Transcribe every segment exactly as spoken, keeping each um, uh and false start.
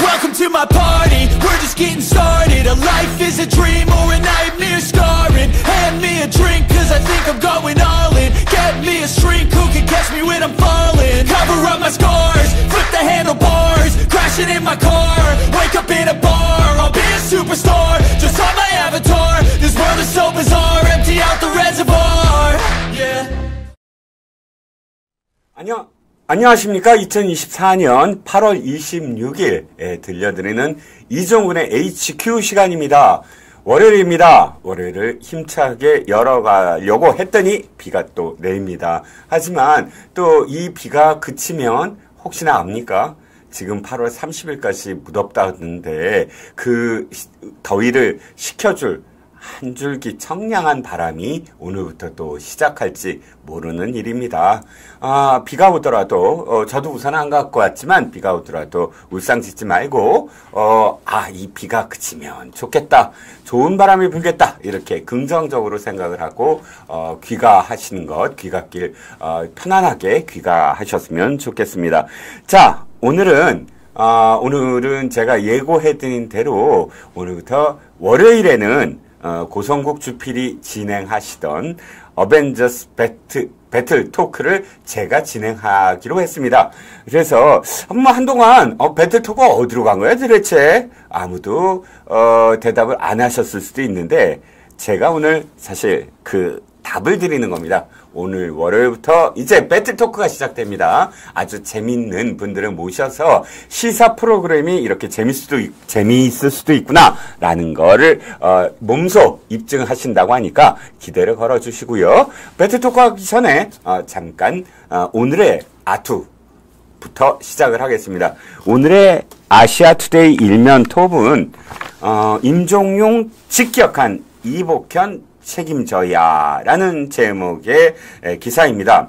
Welcome to my party, we're just getting started. A life is a dream or a nightmare scarring. Hand me a drink cause I think I'm going all in. Get me a shrink who can catch me when I'm falling. Cover up my scars, flip the handlebars. Crashing in my car, wake up in a bar. I'll be a superstar, just on my avatar. This world is so bizarre, empty out the reservoir. Yeah. 안녕, 안녕하십니까. 이천이십사 년 팔월 이십육일 들려드리는 이종훈의 에이치큐 시간입니다. 월요일입니다. 월요일을 힘차게 열어가려고 했더니 비가 또 내립니다. 하지만 또 이 비가 그치면 혹시나 압니까? 지금 팔월 삼십일까지 무덥다는데 그 더위를 식혀줄 한 줄기 청량한 바람이 오늘부터 또 시작할지 모르는 일입니다. 아, 비가 오더라도 어, 저도 우산 안 갖고 왔지만 비가 오더라도 울상짓지 말고 어, 아, 이 비가 그치면 좋겠다, 좋은 바람이 불겠다, 이렇게 긍정적으로 생각을 하고 어, 귀가하시는 것, 귀갓길 어, 편안하게 귀가하셨으면 좋겠습니다. 자, 오늘은 아, 오늘은 제가 예고해드린 대로 오늘부터 월요일에는 어, 고성국 주필이 진행하시던 어벤져스 배트, 배틀 토크를 제가 진행하기로 했습니다. 그래서 뭐 한동안 어, 배틀 토크가 어디로 간 거야 도대체? 아무도 어, 대답을 안 하셨을 수도 있는데 제가 오늘 사실 그 답을 드리는 겁니다. 오늘 월요일부터 이제 배틀 토크가 시작됩니다. 아주 재밌는 분들을 모셔서 시사 프로그램이 이렇게 재밌을 수도, 있, 재미있을 수도 있구나라는 거를, 어, 몸소 입증하신다고 하니까 기대를 걸어주시고요. 배틀 토크 하기 전에, 어, 잠깐, 어, 오늘의 아투부터 시작을 하겠습니다. 오늘의 아시아투데이 일면 톱은, 어, 임종용 직격한 이복현 책임져야 라는 제목의 기사입니다.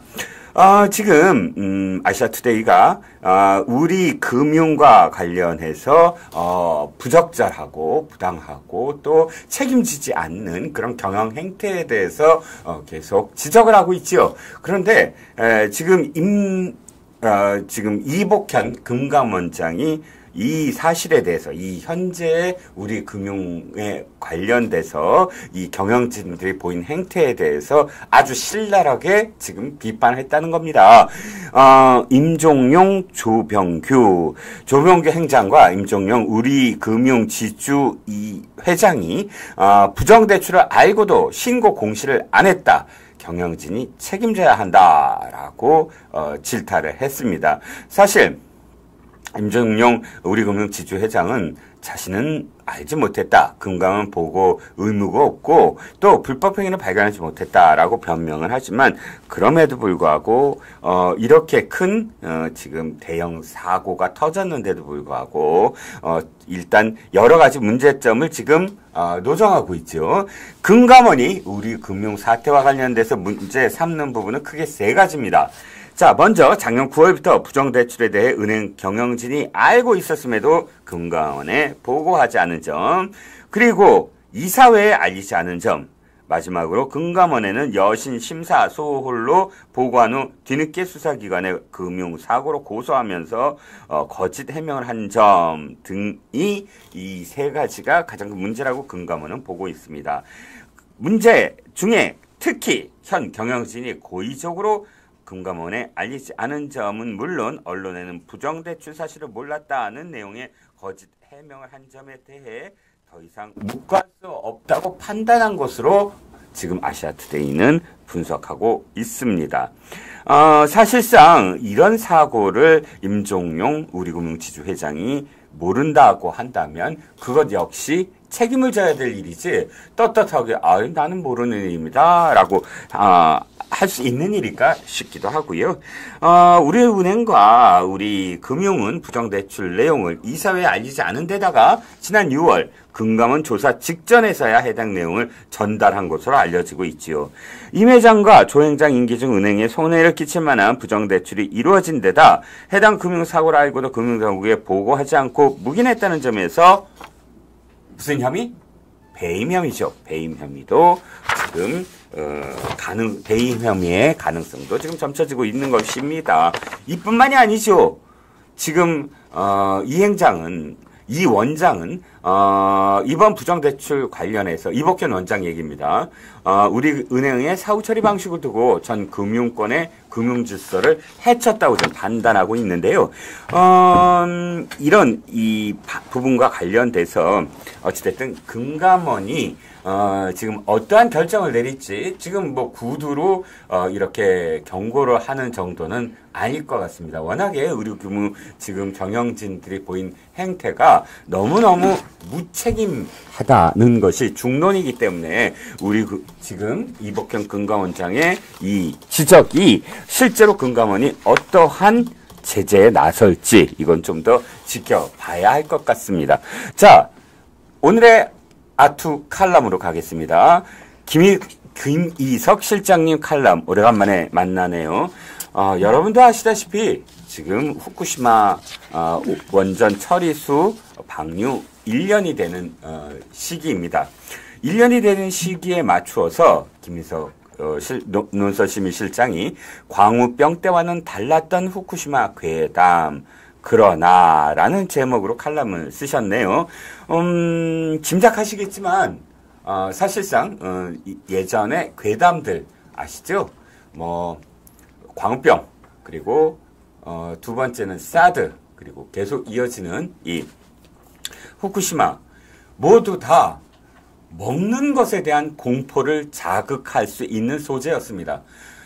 어, 지금 음, 아시아투데이가 어, 우리금융과 관련해서 어, 부적절하고 부당하고 또 책임지지 않는 그런 경영 행태에 대해서 어, 계속 지적을 하고 있지요. 그런데 에, 지금 임, 어, 지금 이복현 금감원장이 이 사실에 대해서, 이 현재 우리 금융에 관련돼서 이 경영진들이 보인 행태에 대해서 아주 신랄하게 지금 비판했다는 겁니다. 어, 임종용 조병규, 조병규 행장과 임종용 우리 금융지주 이 회장이 어, 부정대출을 알고도 신고 공시를 안 했다. 경영진이 책임져야 한다라고 어, 질타를 했습니다. 사실 임종용 우리금융지주 회장은 자신은 알지 못했다, 금감은 보고 의무가 없고 또 불법행위를 발견하지 못했다라고 변명을 하지만 그럼에도 불구하고 어, 이렇게 큰 어, 지금 대형 사고가 터졌는데도 불구하고 어, 일단 여러 가지 문제점을 지금 어, 노정하고 있죠. 금감원이 우리 금융 사태와 관련돼서 문제 삼는 부분은 크게 세 가지입니다. 자, 먼저 작년 구월부터 부정대출에 대해 은행 경영진이 알고 있었음에도 금감원에 보고하지 않은 점, 그리고 이사회에 알리지 않은 점, 마지막으로 금감원에는 여신 심사 소홀로 보고한 후 뒤늦게 수사기관에 금융사고로 고소하면서 어, 거짓 해명을 한 점 등이 이 세 가지가 가장 큰 문제라고 금감원은 보고 있습니다. 문제 중에 특히 현 경영진이 고의적으로 금감원에 알리지 않은 점은 물론 언론에는 부정대출 사실을 몰랐다는 내용의 거짓 해명을 한 점에 대해 더 이상 묵과할 수 없다고 판단한 것으로 지금 아시아투데이는 분석하고 있습니다. 어, 사실상 이런 사고를 임종용 우리금융지주 회장이 모른다고 한다면 그것 역시 책임을 져야 될 일이지 떳떳하게 아, 나는 모르는 일입니다 라고 아, 할 수 있는 일일까 싶기도 하고요. 어, 우리 은행과 우리 금융은 부정대출 내용을 이사회에 알리지 않은 데다가 지난 유월 금감원 조사 직전에서야 해당 내용을 전달한 것으로 알려지고 있지요. 임 회장과 조 회장 임기 중 은행에 손해를 끼칠 만한 부정대출이 이루어진 데다 해당 금융사고를 알고도 금융당국에 보고하지 않고 묵인했다는 점에서 무슨 혐의? 배임 혐의죠. 배임 혐의도 지금 어, 가능, 배임 혐의의 가능성도 지금 점쳐지고 있는 것입니다. 이뿐만이 아니죠. 지금 어, 이 행장은 이 원장은 어, 이번 부정대출 관련해서 이복현 원장 얘기입니다. 어, 우리 은행의 사후 처리 방식을 두고 전 금융권의 금융질서를 해쳤다고 좀 판단하고 있는데요. 어, 이런 이 부분과 관련돼서 어찌됐든 금감원이 어, 지금 어떠한 결정을 내릴지 지금 뭐 구두로 어, 이렇게 경고를 하는 정도는 아닐 것 같습니다. 워낙에 의료규모 지금 경영진들이 보인 행태가 너무너무 무책임하다는 것이 중론이기 때문에 우리 그 지금 이복현 금감원장의 이 지적이 실제로 금감원이 어떠한 제재에 나설지 이건 좀 더 지켜봐야 할 것 같습니다. 자, 오늘의 아투 칼럼으로 가겠습니다. 김이, 김이석 실장님 칼럼 오래간만에 만나네요. 어, 여러분도 아시다시피 지금 후쿠시마 어, 원전 처리수 방류 일 년이 되는 어, 시기입니다. 일 년이 되는 시기에 맞추어서 김이석 어, 실, 노, 논설심의 실장이 광우병 때와는 달랐던 후쿠시마 괴담 그러나 라는 제목으로 칼럼을 쓰셨네요. 음, 짐작하시겠지만 어, 사실상 어, 예전에 괴담들 아시죠? 뭐 광우병 그리고 어, 두 번째는 사드 그리고 계속 이어지는 이 후쿠시마 모두 다 먹는 것에 대한 공포를 자극할 수 있는 소재였습니다.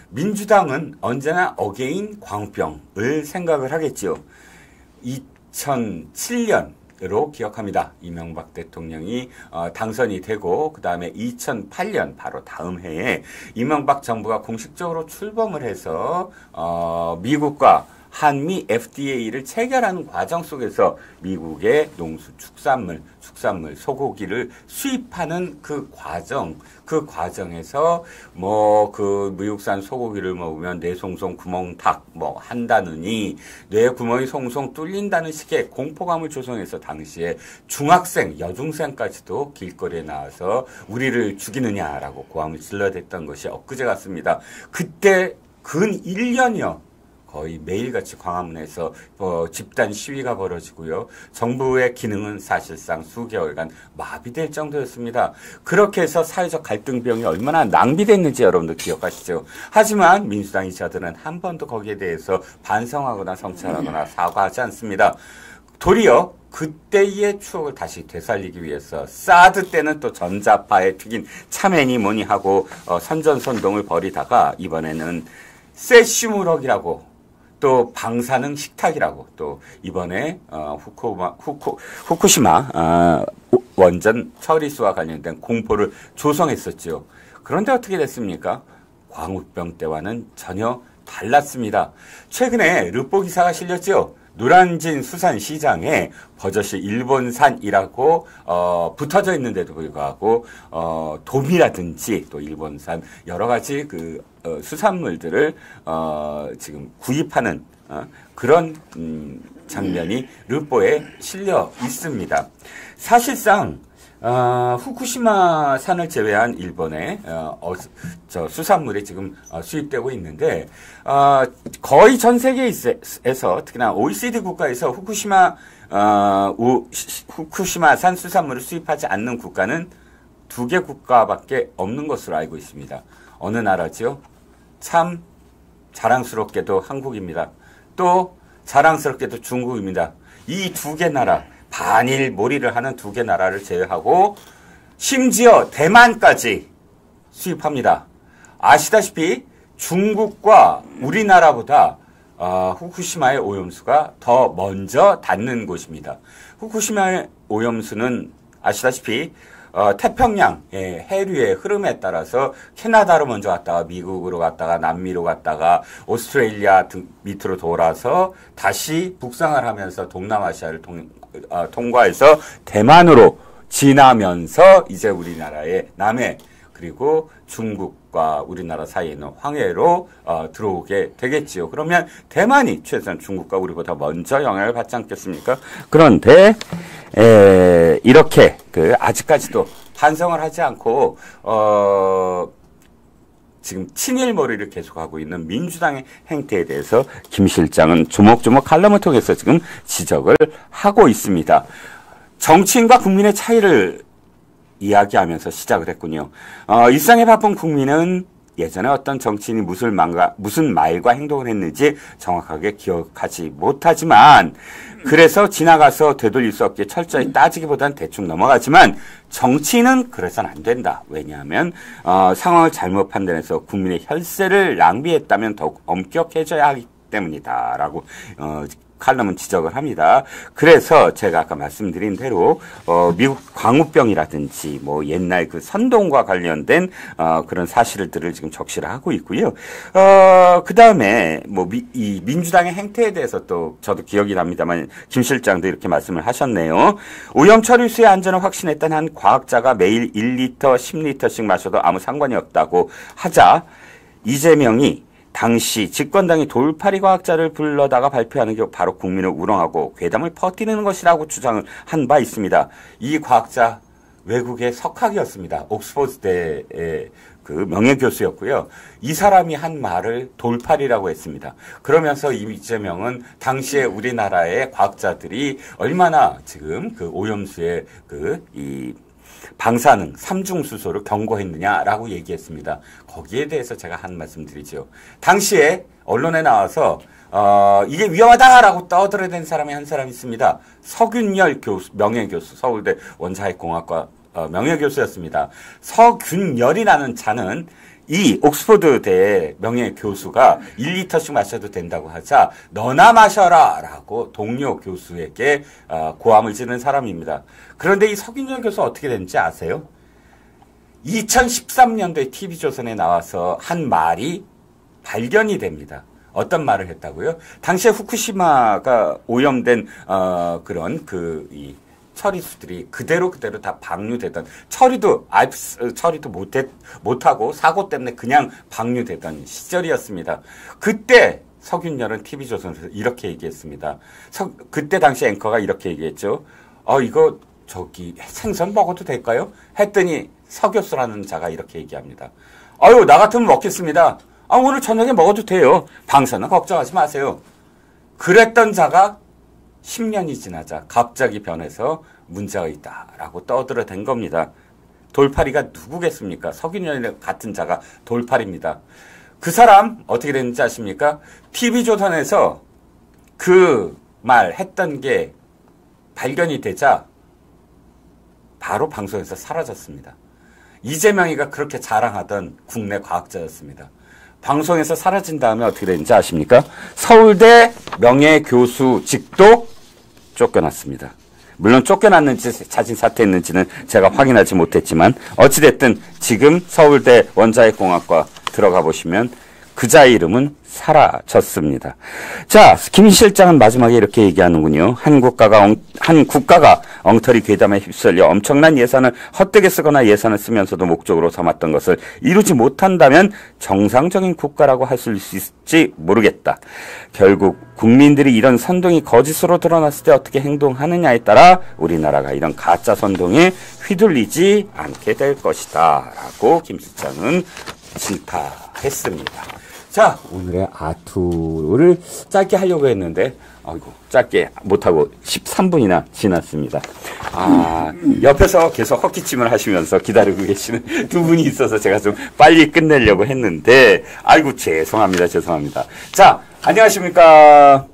민주당은 언제나 어게인 광우병을 생각을 하겠지요. 이천칠 년으로 기억합니다. 이명박 대통령이 어, 당선이 되고 그 다음에 이천팔 년 바로 다음 해에 이명박 정부가 공식적으로 출범을 해서 어, 미국과 한미 에프디에이를 체결하는 과정 속에서 미국의 농수 축산물, 축산물, 소고기를 수입하는 그 과정, 그 과정에서 뭐 그 무육산 소고기를 먹으면 뇌 송송 구멍 탁 뭐 한다느니 뇌 구멍이 송송 뚫린다는 식의 공포감을 조성해서 당시에 중학생, 여중생까지도 길거리에 나와서 우리를 죽이느냐라고 고함을 질러댔던 것이 엊그제 같습니다. 그때 근 일 년여 거의 매일같이 광화문에서 어, 집단 시위가 벌어지고요. 정부의 기능은 사실상 수개월간 마비될 정도였습니다. 그렇게 해서 사회적 갈등 비용이 얼마나 낭비됐는지 여러분도 기억하시죠. 하지만 민주당 이사들은 한 번도 거기에 대해서 반성하거나 성찰하거나 사과하지 않습니다. 도리어 그때의 추억을 다시 되살리기 위해서 사드 때는 또 전자파에 튀긴 참회니 뭐니 하고 어, 선전선동을 벌이다가 이번에는 세슘우럭이라고 또 방사능 식탁이라고 또 이번에 어, 후쿠마, 후쿠, 후쿠시마 어, 원전 처리수와 관련된 공포를 조성했었죠. 그런데 어떻게 됐습니까? 광우병 때와는 전혀 달랐습니다. 최근에 르포 기사가 실렸죠. 노란진 수산시장에 버젓이 일본산이라고 어, 붙어져 있는데도 불구하고 어, 도미라든지 또 일본산 여러 가지 그 어, 수산물들을 어, 지금 구입하는 어, 그런 음, 장면이 르포에 실려 있습니다. 사실상 어, 후쿠시마 산을 제외한 일본의 어, 어, 저 수산물이 지금 어, 수입되고 있는데 어, 거의 전 세계에서 특히나 오이시디 국가에서 후쿠시마 어, 우, 후쿠시마산 수산물을 수입하지 않는 국가는 두 개 국가밖에 없는 것으로 알고 있습니다. 어느 나라죠? 참 자랑스럽게도 한국입니다. 또 자랑스럽게도 중국입니다. 이 두 개 나라 반일몰이를 하는 두 개 나라를 제외하고 심지어 대만까지 수입합니다. 아시다시피 중국과 우리나라보다 어, 후쿠시마의 오염수가 더 먼저 닿는 곳입니다. 후쿠시마의 오염수는 아시다시피 어, 태평양의 해류의 흐름에 따라서 캐나다로 먼저 갔다가 미국으로 갔다가 남미로 갔다가 오스트레일리아 등 밑으로 돌아서 다시 북상을 하면서 동남아시아를 동, 어, 통과해서 대만으로 지나면서 이제 우리나라의 남해 그리고 중국과 우리나라 사이에 있는 황해로 어, 들어오게 되겠지요. 그러면 대만이 최소한 중국과 우리보다 먼저 영향을 받지 않겠습니까? 그런데 에, 이렇게 그 아직까지도 반성을 하지 않고 어, 지금 친일머리를 계속하고 있는 민주당의 행태에 대해서 김 실장은 조목조목 칼럼을 통해서 지금 지적을 하고 있습니다. 정치인과 국민의 차이를 이야기하면서 시작을 했군요. 어, 일상에 바쁜 국민은 예전에 어떤 정치인이 무슨 말과, 무슨 말과 행동을 했는지 정확하게 기억하지 못하지만, 그래서 지나가서 되돌릴 수 없게 철저히 따지기보단 대충 넘어가지만, 정치인은 그래서는 안 된다. 왜냐하면 어, 상황을 잘못 판단해서 국민의 혈세를 낭비했다면 더욱 엄격해져야 하기 때문이다. 라고 어, 칼럼은 지적을 합니다. 그래서 제가 아까 말씀드린 대로 어, 미국 광우병이라든지 뭐 옛날 그 선동과 관련된 어, 그런 사실들을 지금 적시를 하고 있고요. 어, 그 다음에 뭐 이 민주당의 행태에 대해서 또 저도 기억이 납니다만 김 실장도 이렇게 말씀을 하셨네요. 오염 처리수의 안전을 확신했던 한 과학자가 매일 일 리터, 십 리터씩 마셔도 아무 상관이 없다고 하자 이재명이 당시 집권당이 돌팔이 과학자를 불러다가 발표하는 게 바로 국민을 우롱하고 괴담을 퍼뜨리는 것이라고 주장을 한 바 있습니다. 이 과학자 외국의 석학이었습니다. 옥스퍼드 대의 그 명예교수였고요. 이 사람이 한 말을 돌팔이라고 했습니다. 그러면서 이재명은 당시에 우리나라의 과학자들이 얼마나 지금 그 오염수의 그 이 방사능, 삼중수소를 경고했느냐라고 얘기했습니다. 거기에 대해서 제가 한 말씀 드리죠. 당시에 언론에 나와서 어, 이게 위험하다라고 떠들어댄 사람이 한 사람이 있습니다. 서균렬 교수, 명예교수, 서울대 원자핵공학과 어, 명예교수였습니다. 서균열이라는 자는 이 옥스퍼드 대의 명예교수가 일 리터씩 마셔도 된다고 하자 너나 마셔라 라고 동료 교수에게 고함을 지른 사람입니다. 그런데 이 서균렬 교수 어떻게 됐는지 아세요? 이천십삼 년도에 티비조선에 나와서 한 말이 발견이 됩니다. 어떤 말을 했다고요? 당시에 후쿠시마가 오염된 어, 그런 그... 이, 처리수들이 그대로 그대로 다 방류되던, 처리도 알프스 처리도 못했 못하고 사고 때문에 그냥 방류되던 시절이었습니다. 그때 서균열은 티비조선에서 이렇게 얘기했습니다. 서, 그때 당시 앵커가 이렇게 얘기했죠. 어 이거 저기 생선 먹어도 될까요? 했더니 서교수라는 자가 이렇게 얘기합니다. 아유 나 같으면 먹겠습니다. 아 오늘 저녁에 먹어도 돼요. 방사능 걱정하지 마세요. 그랬던 자가 십 년이 지나자 갑자기 변해서 문제가 있다라고 떠들어댄 겁니다. 돌팔이가 누구겠습니까? 서균열 같은 자가 돌팔입니다. 그 사람 어떻게 됐는지 아십니까? 티비조선에서 그 말 했던 게 발견이 되자 바로 방송에서 사라졌습니다. 이재명이가 그렇게 자랑하던 국내 과학자였습니다. 방송에서 사라진 다음에 어떻게 됐는지 아십니까? 서울대 명예교수직도 쫓겨났습니다. 물론 쫓겨났는지 자진 사퇴했는지는 제가 확인하지 못했지만 어찌됐든 지금 서울대 원자핵공학과 들어가 보시면 그자 이름은 사라졌습니다. 자, 김 실장은 마지막에 이렇게 얘기하는군요. 한 국가가, 엉, 한 국가가 엉터리 괴담에 휩쓸려 엄청난 예산을 헛되게 쓰거나 예산을 쓰면서도 목적으로 삼았던 것을 이루지 못한다면 정상적인 국가라고 할 수 있을지 모르겠다. 결국 국민들이 이런 선동이 거짓으로 드러났을 때 어떻게 행동하느냐에 따라 우리나라가 이런 가짜 선동에 휘둘리지 않게 될 것이다. 라고 김 실장은 질타했습니다. 자, 오늘의 아투를 짧게 하려고 했는데, 아이고, 짧게 못하고 십삼 분이나 지났습니다. 아, 옆에서 계속 헛기침을 하시면서 기다리고 계시는 두 분이 있어서 제가 좀 빨리 끝내려고 했는데, 아이고, 죄송합니다. 죄송합니다. 자, 안녕하십니까.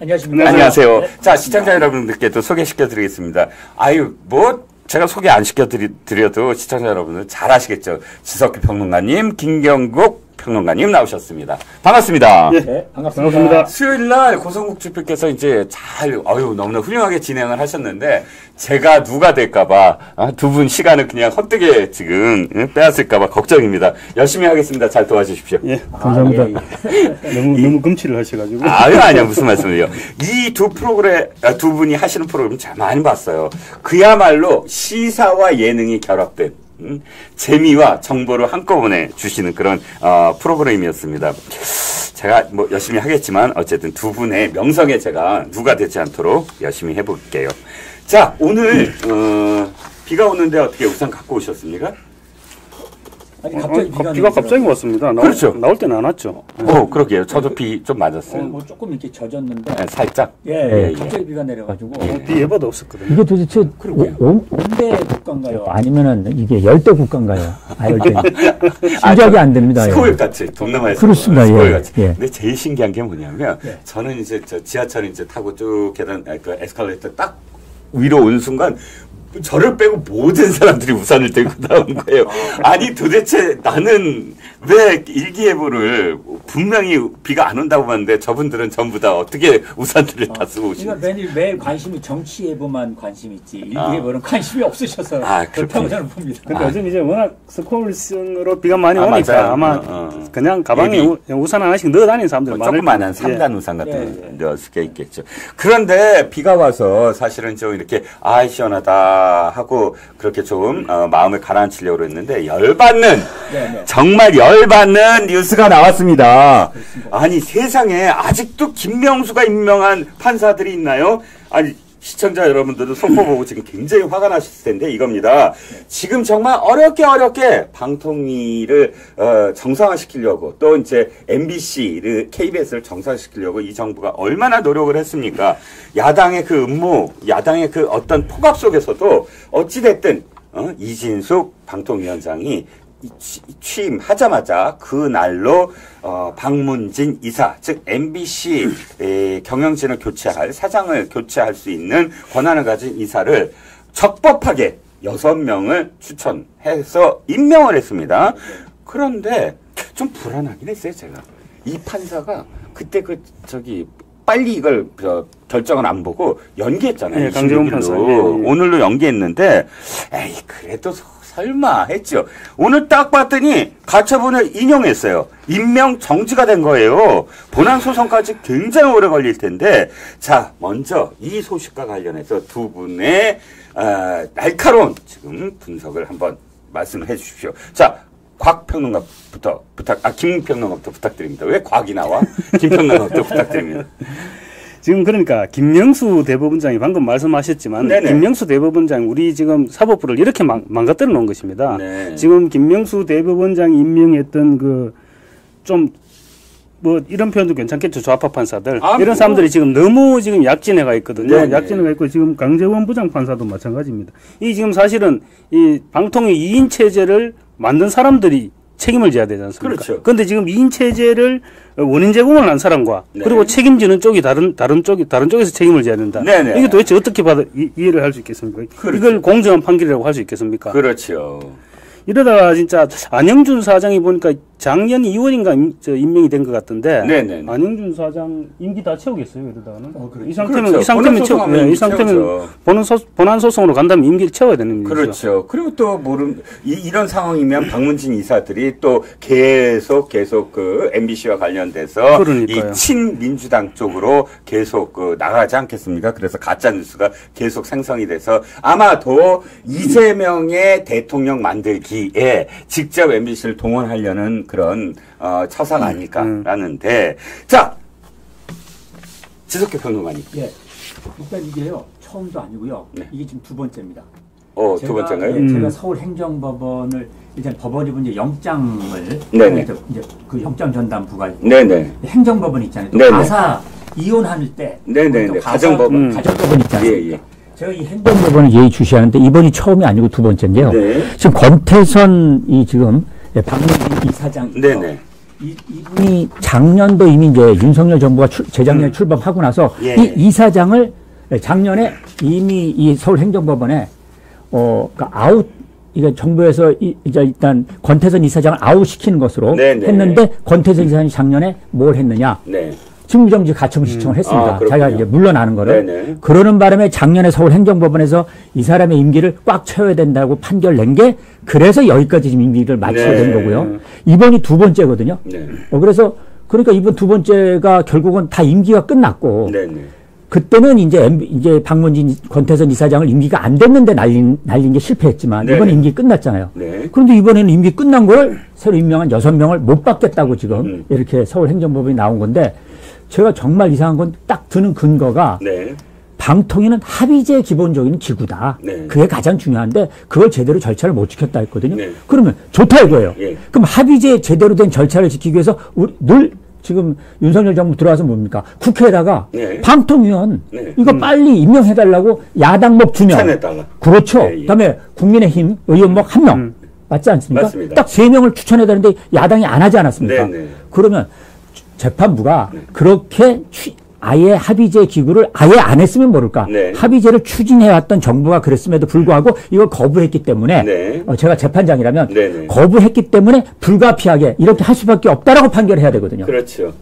안녕하십니까. 안녕하세요. 네. 자, 시청자 여러분들께도 소개시켜드리겠습니다. 아유, 뭐, 제가 소개 안 시켜드려도 시청자 여러분은 잘 아시겠죠. 지석규 평론가님, 김경국 평론가님 나오셨습니다. 반갑습니다. 네, 반갑습니다. 반갑습니다. 수요일날 고성국 주필께서 이제 잘, 어유 너무나 훌륭하게 진행을 하셨는데, 제가 누가 될까봐, 아, 두 분 시간을 그냥 헛되게 지금 빼앗을까봐 걱정입니다. 열심히 하겠습니다. 잘 도와주십시오. 예, 감사합니다. 아, 예. 너무, 너무 금치를 하셔가지고. 아유, 아니요. 무슨 말씀이에요. 이 두 프로그램, 두 분이 하시는 프로그램 잘 많이 봤어요. 그야말로 시사와 예능이 결합된, 음, 재미와 정보를 한꺼번에 주시는 그런 어, 프로그램이었습니다. 제가 뭐 열심히 하겠지만 어쨌든 두 분의 명성에 제가 누가 되지 않도록 열심히 해볼게요. 자, 오늘 어, 비가 오는데 어떻게 우산 갖고 오셨습니까? 아니, 갑자기 어, 비가, 비가 갑자기 왔습니다. 나올, 그렇죠. 나올 때는 안 왔죠. 네. 어, 그러게요. 저도 비 좀 맞았어요. 어, 뭐 조금 이렇게 젖었는데. 네, 살짝. 예, 예, 갑자기 예. 비가 내려가지고. 예. 비 예보도 없었거든요. 이게 도대체 온대 국가인가요? 아니면은 이게 열대 국가인가요? 아, 열대. 시작이 안 됩니다. 스코일 같이 동남아에서. 그렇습니다. 스코일 같이. 예. 근데 제일 신기한 게 뭐냐면 예. 저는 이제 저 지하철 이제 타고 쭉 계단 그 에스컬레이터 딱 위로 온 순간. 저를 빼고 모든 사람들이 우산을 들고 나온 거예요. 아니 도대체 나는 왜 일기예보를 분명히 비가 안 온다고 봤는데 저분들은 전부 다 어떻게 우산들을 어, 다 쓰고 오시는지. 그러니까 매일, 매일 관심이 정치예보만 관심 있지 일기예보는 아. 관심이 없으셔서 아, 그렇다고 저는 봅니다. 근데 아. 요즘 이제 워낙 스콜슨으로 비가 많이 아, 오니까 맞아요. 아마 어, 어. 그냥 가방에 우, 우산 하나씩 넣어 다니는 사람들이 많을 거예요. 조그만한 삼단 예. 우산 같은 거 넣었을 게 있겠죠. 그런데 비가 와서 사실은 좀 이렇게 아이 시원하다 하고 그렇게 좀 어, 마음을 가라앉히려고 했는데 열받는 네, 네. 정말 열받는 뉴스가 나왔습니다. 그렇습니다. 아니 세상에 아직도 김명수가 임명한 판사들이 있나요? 아니 시청자 여러분들도 속보 보고 지금 굉장히 화가 나셨을 텐데 이겁니다. 지금 정말 어렵게 어렵게 방통위를 어, 정상화시키려고 또 이제 엠비씨를 케이비에스를 정상화시키려고 이 정부가 얼마나 노력을 했습니까? 야당의 그 음모, 야당의 그 어떤 폭압 속에서도 어찌됐든 어, 이진숙 방통위원장이 취임하자마자 그날로 어, 박문진 이사 즉 엠비씨 에, 경영진을 교체할 사장을 교체할 수 있는 권한을 가진 이사를 적법하게 여섯 명을 추천해서 임명을 했습니다. 그런데 좀 불안하긴 했어요. 제가 이 판사가 그때 그 저기 빨리 이걸 저, 결정을 안 보고 연기했잖아요. 네, 강재원 판사 네, 네. 오늘로 연기했는데 에이 그래도 설마 했죠. 오늘 딱 봤더니 가처분을 인용했어요. 임명 정지가 된 거예요. 본안 소송까지 굉장히 오래 걸릴 텐데 자 먼저 이 소식과 관련해서 두 분의 어, 날카로운 지금 분석을 한번 말씀해 주십시오. 자 곽 평론가부터 부탁 아 김 평론가부터 부탁드립니다. 왜 곽이 나와? 김 평론가부터 부탁드립니다. 지금 그러니까 김명수 대법원장이 방금 말씀하셨지만 네네. 김명수 대법원장 우리 지금 사법부를 이렇게 망, 망가뜨려 놓은 것입니다. 네. 지금 김명수 대법원장이 임명했던 그 좀 뭐 이런 표현도 괜찮겠죠. 좌파 판사들 아, 이런 뭐. 사람들이 지금 너무 지금 약진해가 있거든요. 네네. 약진해가 있고 지금 강재원 부장 판사도 마찬가지입니다. 이 지금 사실은 이 방통위 이인 체제를 만든 사람들이 책임을 져야 되지 않습니까? 그런데 그렇죠. 지금 이인 체제를 원인 제공을 한 사람과 네. 그리고 책임지는 쪽이 다른 다른 쪽이 다른 쪽에서 책임을 져야 된다. 네네. 이게 도대체 어떻게 받아 이, 이해를 할 수 있겠습니까? 그렇죠. 이걸 공정한 판결이라고 할 수 있겠습니까? 그렇죠. 이러다가 진짜 안영준 사장이 보니까 작년 이월인가 임, 저 임명이 된 것 같은데 네네네. 안영준 사장 임기 다 채우겠어요 이러다가는. 어, 그래. 이 상태면 그렇죠. 이 상태면 채우 네, 이 상태면 본안 본안 소송으로 간다면 임기를 채워야 되는 거죠. 그렇죠. 그리고 또 모른 이런 상황이면 박문진 이사들이 또 계속 계속 그 엠비씨와 관련돼서 그러니까요. 이 친민주당 쪽으로 계속 그 나가지 않겠습니까? 그래서 가짜 뉴스가 계속 생성이 돼서 아마도 이재명의 대통령 만들기에 직접 엠비씨를 동원하려는. 그런 어, 처사가 음, 아닐까라는데 음. 자 지석규 평론가님 예. 일단 이게요 처음도 아니고요 네. 이게 지금 두 번째입니다. 어, 제가, 두 번째인가요? 예, 음. 제가 서울행정법원을 일단 법원이분 이제 영장을 네네. 이제 그 영장 전담 부갈 네네 행정법원 있잖아요. 또 네네. 가사 이혼할 때 네네 네. 가정법원 음. 가정법원 있잖아요. 예, 예. 제가 이 행정법원을 예의 주시하는데 이번이 처음이 아니고 두 번째인데요. 네. 지금 권태선 이 지금 네, 박문진 이사장. 네네. 이, 이분이 작년도 이미 이제 윤석열 정부가 출, 재작년에 음. 출범하고 나서 예. 이 이사장을 작년에 이미 이 서울행정법원에 어, 그러니까 아웃, 이게 정부에서 이, 이제 일단 권태선 이사장을 아웃시키는 것으로 네네. 했는데 권태선 이사장이 작년에 뭘 했느냐. 네. 증정지 가처분 신청을 음. 했습니다. 아, 자기가 이제 물러나는 거를. 네네. 그러는 바람에 작년에 서울행정법원에서 이 사람의 임기를 꽉 채워야 된다고 판결 낸 게 그래서 여기까지 지금 임기를 마쳐야 네. 된 거고요. 이번이 두 번째거든요. 네. 어, 그래서 그러니까 이번 두 번째가 결국은 다 임기가 끝났고 네네. 그때는 이제 엠비, 이제 박문진 권태선 이사장을 임기가 안 됐는데 날린 날린 게 실패했지만 네네. 이번 임기 끝났잖아요. 네. 그런데 이번에는 임기 끝난 걸 새로 임명한 여섯 명을 못 받겠다고 지금 음. 이렇게 서울행정법원이 나온 건데. 제가 정말 이상한 건 딱 드는 근거가 네. 방통위는 합의제 기본적인 기구다. 네. 그게 가장 중요한데 그걸 제대로 절차를 못 지켰다 했거든요. 네. 그러면 좋다 이거예요. 네. 그럼 합의제 제대로 된 절차를 지키기 위해서 우리 늘 지금 윤석열 정부 들어와서 뭡니까? 국회에다가 네. 방통위원 네. 이거 음. 빨리 임명해달라고 야당목 두 명. 그렇죠. 네, 예. 그다음에 국민의힘 의원목 한 명. 음. 맞지 않습니까? 맞습니다. 딱 세 명을 추천해달라는데 야당이 안 하지 않았습니까? 네, 네. 그러면 재판부가 네. 그렇게 취, 아예 합의제 기구를 아예 안 했으면 모를까. 네. 합의제를 추진해왔던 정부가 그랬음에도 불구하고 이걸 거부했기 때문에 네. 어, 제가 재판장이라면 네, 네. 거부했기 때문에 불가피하게 이렇게 할 수밖에 없다라고 판결해야 되거든요. 그렇죠.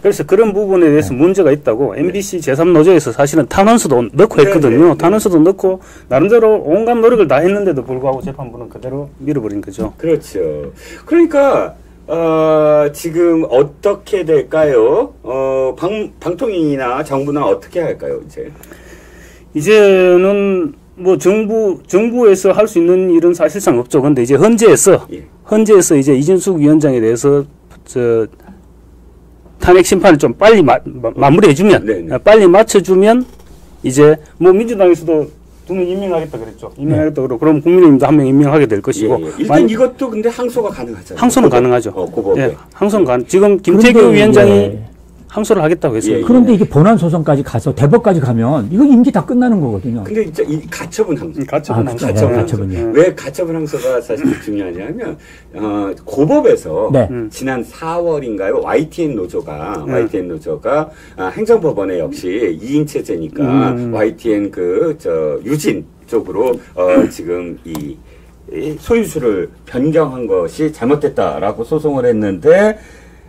그래서 그런 부분에 대해서 네. 문제가 있다고 엠비씨 제삼 노조에서 사실은 탄원서도 넣고 했거든요. 네, 네, 네. 탄원서도 넣고 나름대로 온갖 노력을 다 했는데도 불구하고 재판부는 그대로 밀어버린 거죠. 그렇죠. 그러니까 어, 지금 어떻게 될까요? 어, 방, 방통위나 정부나 어떻게 할까요? 이제 이제는 뭐 정부 정부에서 할 수 있는 일은 사실상 없죠. 근데 이제 헌재에서 예. 헌재에서 이제 이진숙 위원장에 대해서 저 탄핵 심판을 좀 빨리 마, 마, 마무리해주면 네네. 빨리 맞춰주면 이제 뭐 민주당에서도 두 명 임명하겠다 그랬죠. 임명하겠다 그러고 그럼 국민의힘도 한 명 임명하게 될 것이고. 예, 예. 일단 만, 이것도 근데 항소가 가능하잖아요. 항소는 고법, 가능하죠. 어, 예, 항소는 가능. 지금 김태규 그런데, 위원장이 예. 항소를 하겠다고 했어요. 예, 예. 그런데 이게 본안 소송까지 가서 대법까지 가면 이거 임기 다 끝나는 거거든요. 근데 진짜 이 가처분 항소. 가처분 항소. 아, 그렇죠. 가처분, 네, 가처분 항소. 네. 왜 가처분 항소가 사실 중요하냐면 어, 고법에서 네. 지난 사월인가요? 와이티엔 노조가 네. 와이티엔 노조가 아, 행정법원에 역시 이인 체제니까 음. 와이티엔 그 저 유진 쪽으로 어, 지금 이 소유수를 변경한 것이 잘못됐다라고 소송을 했는데.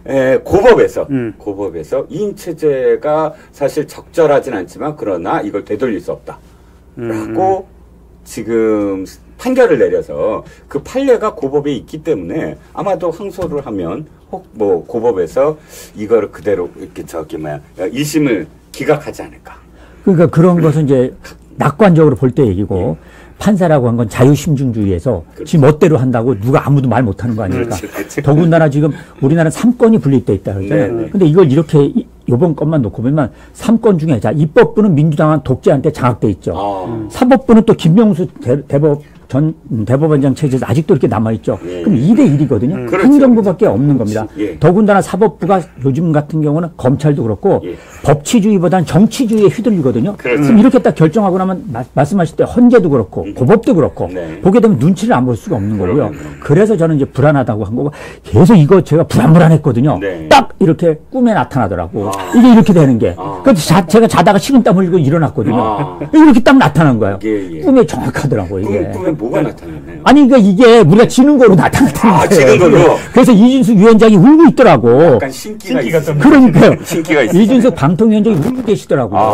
에, 고법에서, 음. 고법에서 이인체제가 사실 적절하진 않지만 그러나 이걸 되돌릴 수 없다. 라고 음. 지금 판결을 내려서 그 판례가 고법에 있기 때문에 아마도 항소를 하면 혹 뭐 고법에서 이걸 그대로 이렇게 저기 뭐야, 일심을 기각하지 않을까. 그러니까 그런 것은 이제 낙관적으로 볼 때 얘기고 예. 판사라고 한 건 자유심증주의에서 그렇죠. 지 멋대로 한다고 누가 아무도 말 못하는 거 아닙니까? 그렇죠, 그렇죠. 더군다나 지금 우리나라는 삼권이 분립돼 있다 그러잖아요. 근데 이걸 이렇게 요번 것만 놓고 보면 삼권 중에 자 입법부는 민주당한 독재한테 장악돼 있죠. 아. 사법부는 또 김명수 대, 대법 전 음, 대법원장 체제에서 아직도 이렇게 남아있죠. 예. 그럼 이 대 일이거든요. 음, 그렇죠. 행정부밖에 없는 겁니다. 예. 더군다나 사법부가 요즘 같은 경우는 검찰도 그렇고 예. 법치주의보다는 정치주의에 휘둘리거든요. 그렇죠. 그럼 이렇게 딱 결정하고 나면 마, 말씀하실 때 헌재도 그렇고 음. 고법도 그렇고 네. 보게 되면 눈치를 안 볼 수가 없는 거고요. 네. 그래서 저는 이제 불안하다고 한 거고 계속 이거 제가 불안불안했거든요. 네. 딱 이렇게 꿈에 나타나더라고. 아. 이게 이렇게 되는 게. 아. 그래서 자, 제가 자다가 식은땀 흘리고 일어났거든요. 아. 이렇게 딱 나타난 거예요. 예, 예. 꿈에 정확하더라고요. 이게. 꿈, 뭐가 나타나나요? 아니 그러니까 이게 우리가 지는 거로 나타났다는 아, 거예요. 지는 거로. 그래서 이진숙 위원장이 울고 있더라고. 약간 신기가 있어요. 그러니까요. 신기가 있어요. 이진숙 방통위원장이 울고 계시더라고요. 아,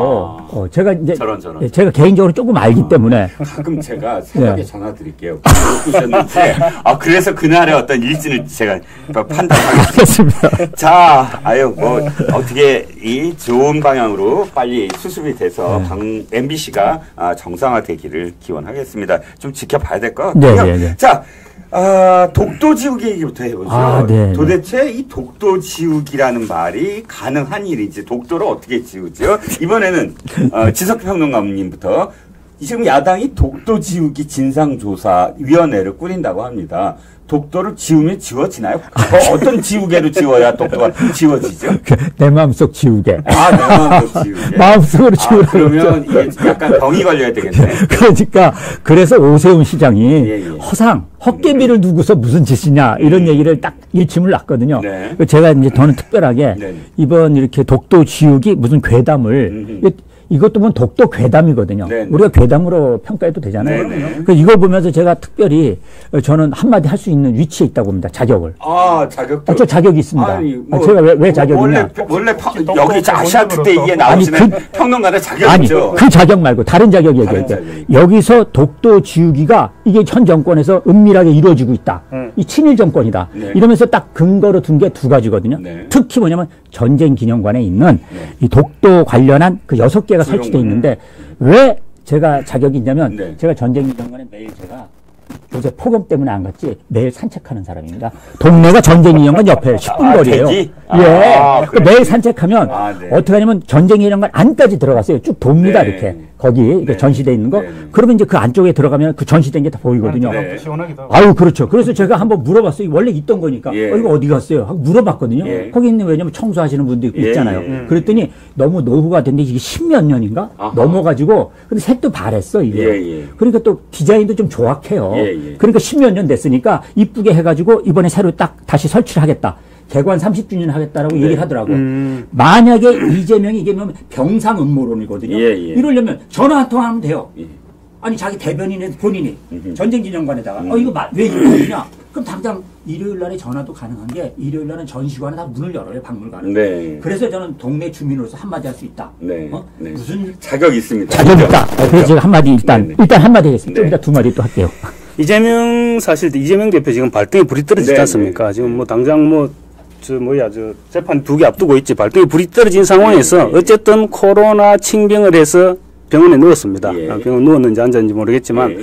어, 제가 이제 저런, 저런. 제가 개인적으로 조금 알기 아, 때문에 가끔 제가 새벽에 네. 전화 드릴게요. 오셨는데 아 그래서 그날의 어떤 일진을 제가 판단하겠습니다. 자, 아유 뭐 어떻게 이 좋은 방향으로 빨리 수습이 돼서 네. 방, 엠비씨가 아, 정상화되기를 기원하겠습니다. 좀 지켜. 봐야 될 것 같고요. 네, 네, 네. 자, 아, 독도 지우기 얘기부터 해보죠. 아, 네, 도대체 네. 이 독도 지우기라는 말이 가능한 일인지 독도를 어떻게 지우죠? 이번에는 어, 지석규 평론가님부터 지금 야당이 독도 지우기 진상조사위원회를 꾸린다고 합니다. 독도를 지우면 지워지나요? 어, 어떤 지우개로 지워야 독도가 지워지죠? 내 마음속 지우개. 아, 내 마음속 지우개. 마음속으로 지우개. 아, 그러면 이게 약간 병이 걸려야 되겠네. 그러니까 그래서 오세훈 시장이 예, 예. 허상, 헛개미를 두고서 무슨 짓이냐 이런 음. 얘기를 딱 일침을 놨거든요. 네. 제가 이제 저는 특별하게 네. 이번 이렇게 독도 지우기 무슨 괴담을 음. 이것도 보면 독도 괴담이거든요. 네네. 우리가 괴담으로 평가해도 되잖아요. 그래서 이걸 보면서 제가 특별히 저는 한마디 할 수 있는 위치에 있다고 봅니다. 자격을. 아, 자격도. 아, 저 자격이 있습니다. 아니, 뭐, 아, 제가 왜, 왜 자격이 뭐, 있냐. 원래, 원래 파, 여기 아시아투데이에 나오시는 그, 평론가는 자격이죠. 아니, 그 자격 말고 다른 자격 얘기할게요. 여기서 독도 지우기가 이게 현 정권에서 은밀하게 이루어지고 있다. 음. 이 친일 정권이다. 네. 이러면서 딱 근거로 둔 게 두 가지거든요. 네. 특히 뭐냐면 전쟁기념관에 있는 네. 이 독도 관련한 그 여섯 개가 설치되어 있는데 왜 제가 자격이 있냐면 네. 제가 전쟁기념관에 매일 제가 요새 폭염 때문에 안 갔지 매일 산책하는 사람입니다. 동네가 전쟁이령관 옆에 십 분 거리예요. 아, 아, 예. 아, 그래. 매일 산책하면 아, 네. 어떻게 하냐면 전쟁이령관 안까지 들어갔어요. 쭉 돕니다. 네. 이렇게 거기 네. 전시돼 있는 거. 네. 그러면 이제 그 안쪽에 들어가면 그 전시된 게 다 보이거든요. 네. 아유 그렇죠. 그래서 제가 한번 물어봤어요. 원래 있던 거니까 예. 어, 이거 어디 갔어요? 하고 물어봤거든요. 예. 거기 있는 왜냐면 청소하시는 분도 있고 예. 있잖아요. 예. 그랬더니 너무 노후가 됐는데 이게 십몇 년인가 아하. 넘어가지고 근데 색도 바랬어 이게. 예. 예. 그러니까 또 디자인도 좀 조악해요. 예. 예. 그러니까 십몇 년 됐으니까 이쁘게 해가지고 이번에 새로 딱 다시 설치를 하겠다. 개관 삼십 주년 하겠다라고 네. 얘기를 하더라고요. 음. 만약에 이재명이 이게 병상 음모론이거든요. 예, 예. 이러려면 전화 한 통 하면 돼요. 예. 아니 자기 대변인에서 본인이 음. 전쟁기념관에다가 음. 어 이거 왜 이러냐. 그럼 당장 일요일 날에 전화도 가능한 게 일요일 날은 전시관에 다 문을 열어요. 박물관은. 네. 그래서 저는 동네 주민으로서 한마디 할 수 있다. 네. 어? 네. 무슨 자격이 있습니다. 자격이 있다. 그렇죠. 그래서 제가 한마디 일단 네네. 일단 한마디 하겠습니다. 네. 좀 이따 두 마디 또 할게요. 이재명 사실 이재명 대표 지금 발등에 불이 떨어지지 네네. 않습니까? 지금 뭐 당장 뭐 저 뭐야 저 재판 두 개 앞두고 있지 발등에 불이 떨어진 상황에서 예, 예. 어쨌든 코로나 칭병을 해서 병원에 누웠습니다. 예. 병원 누웠는지 앉았는지 모르겠지만 예.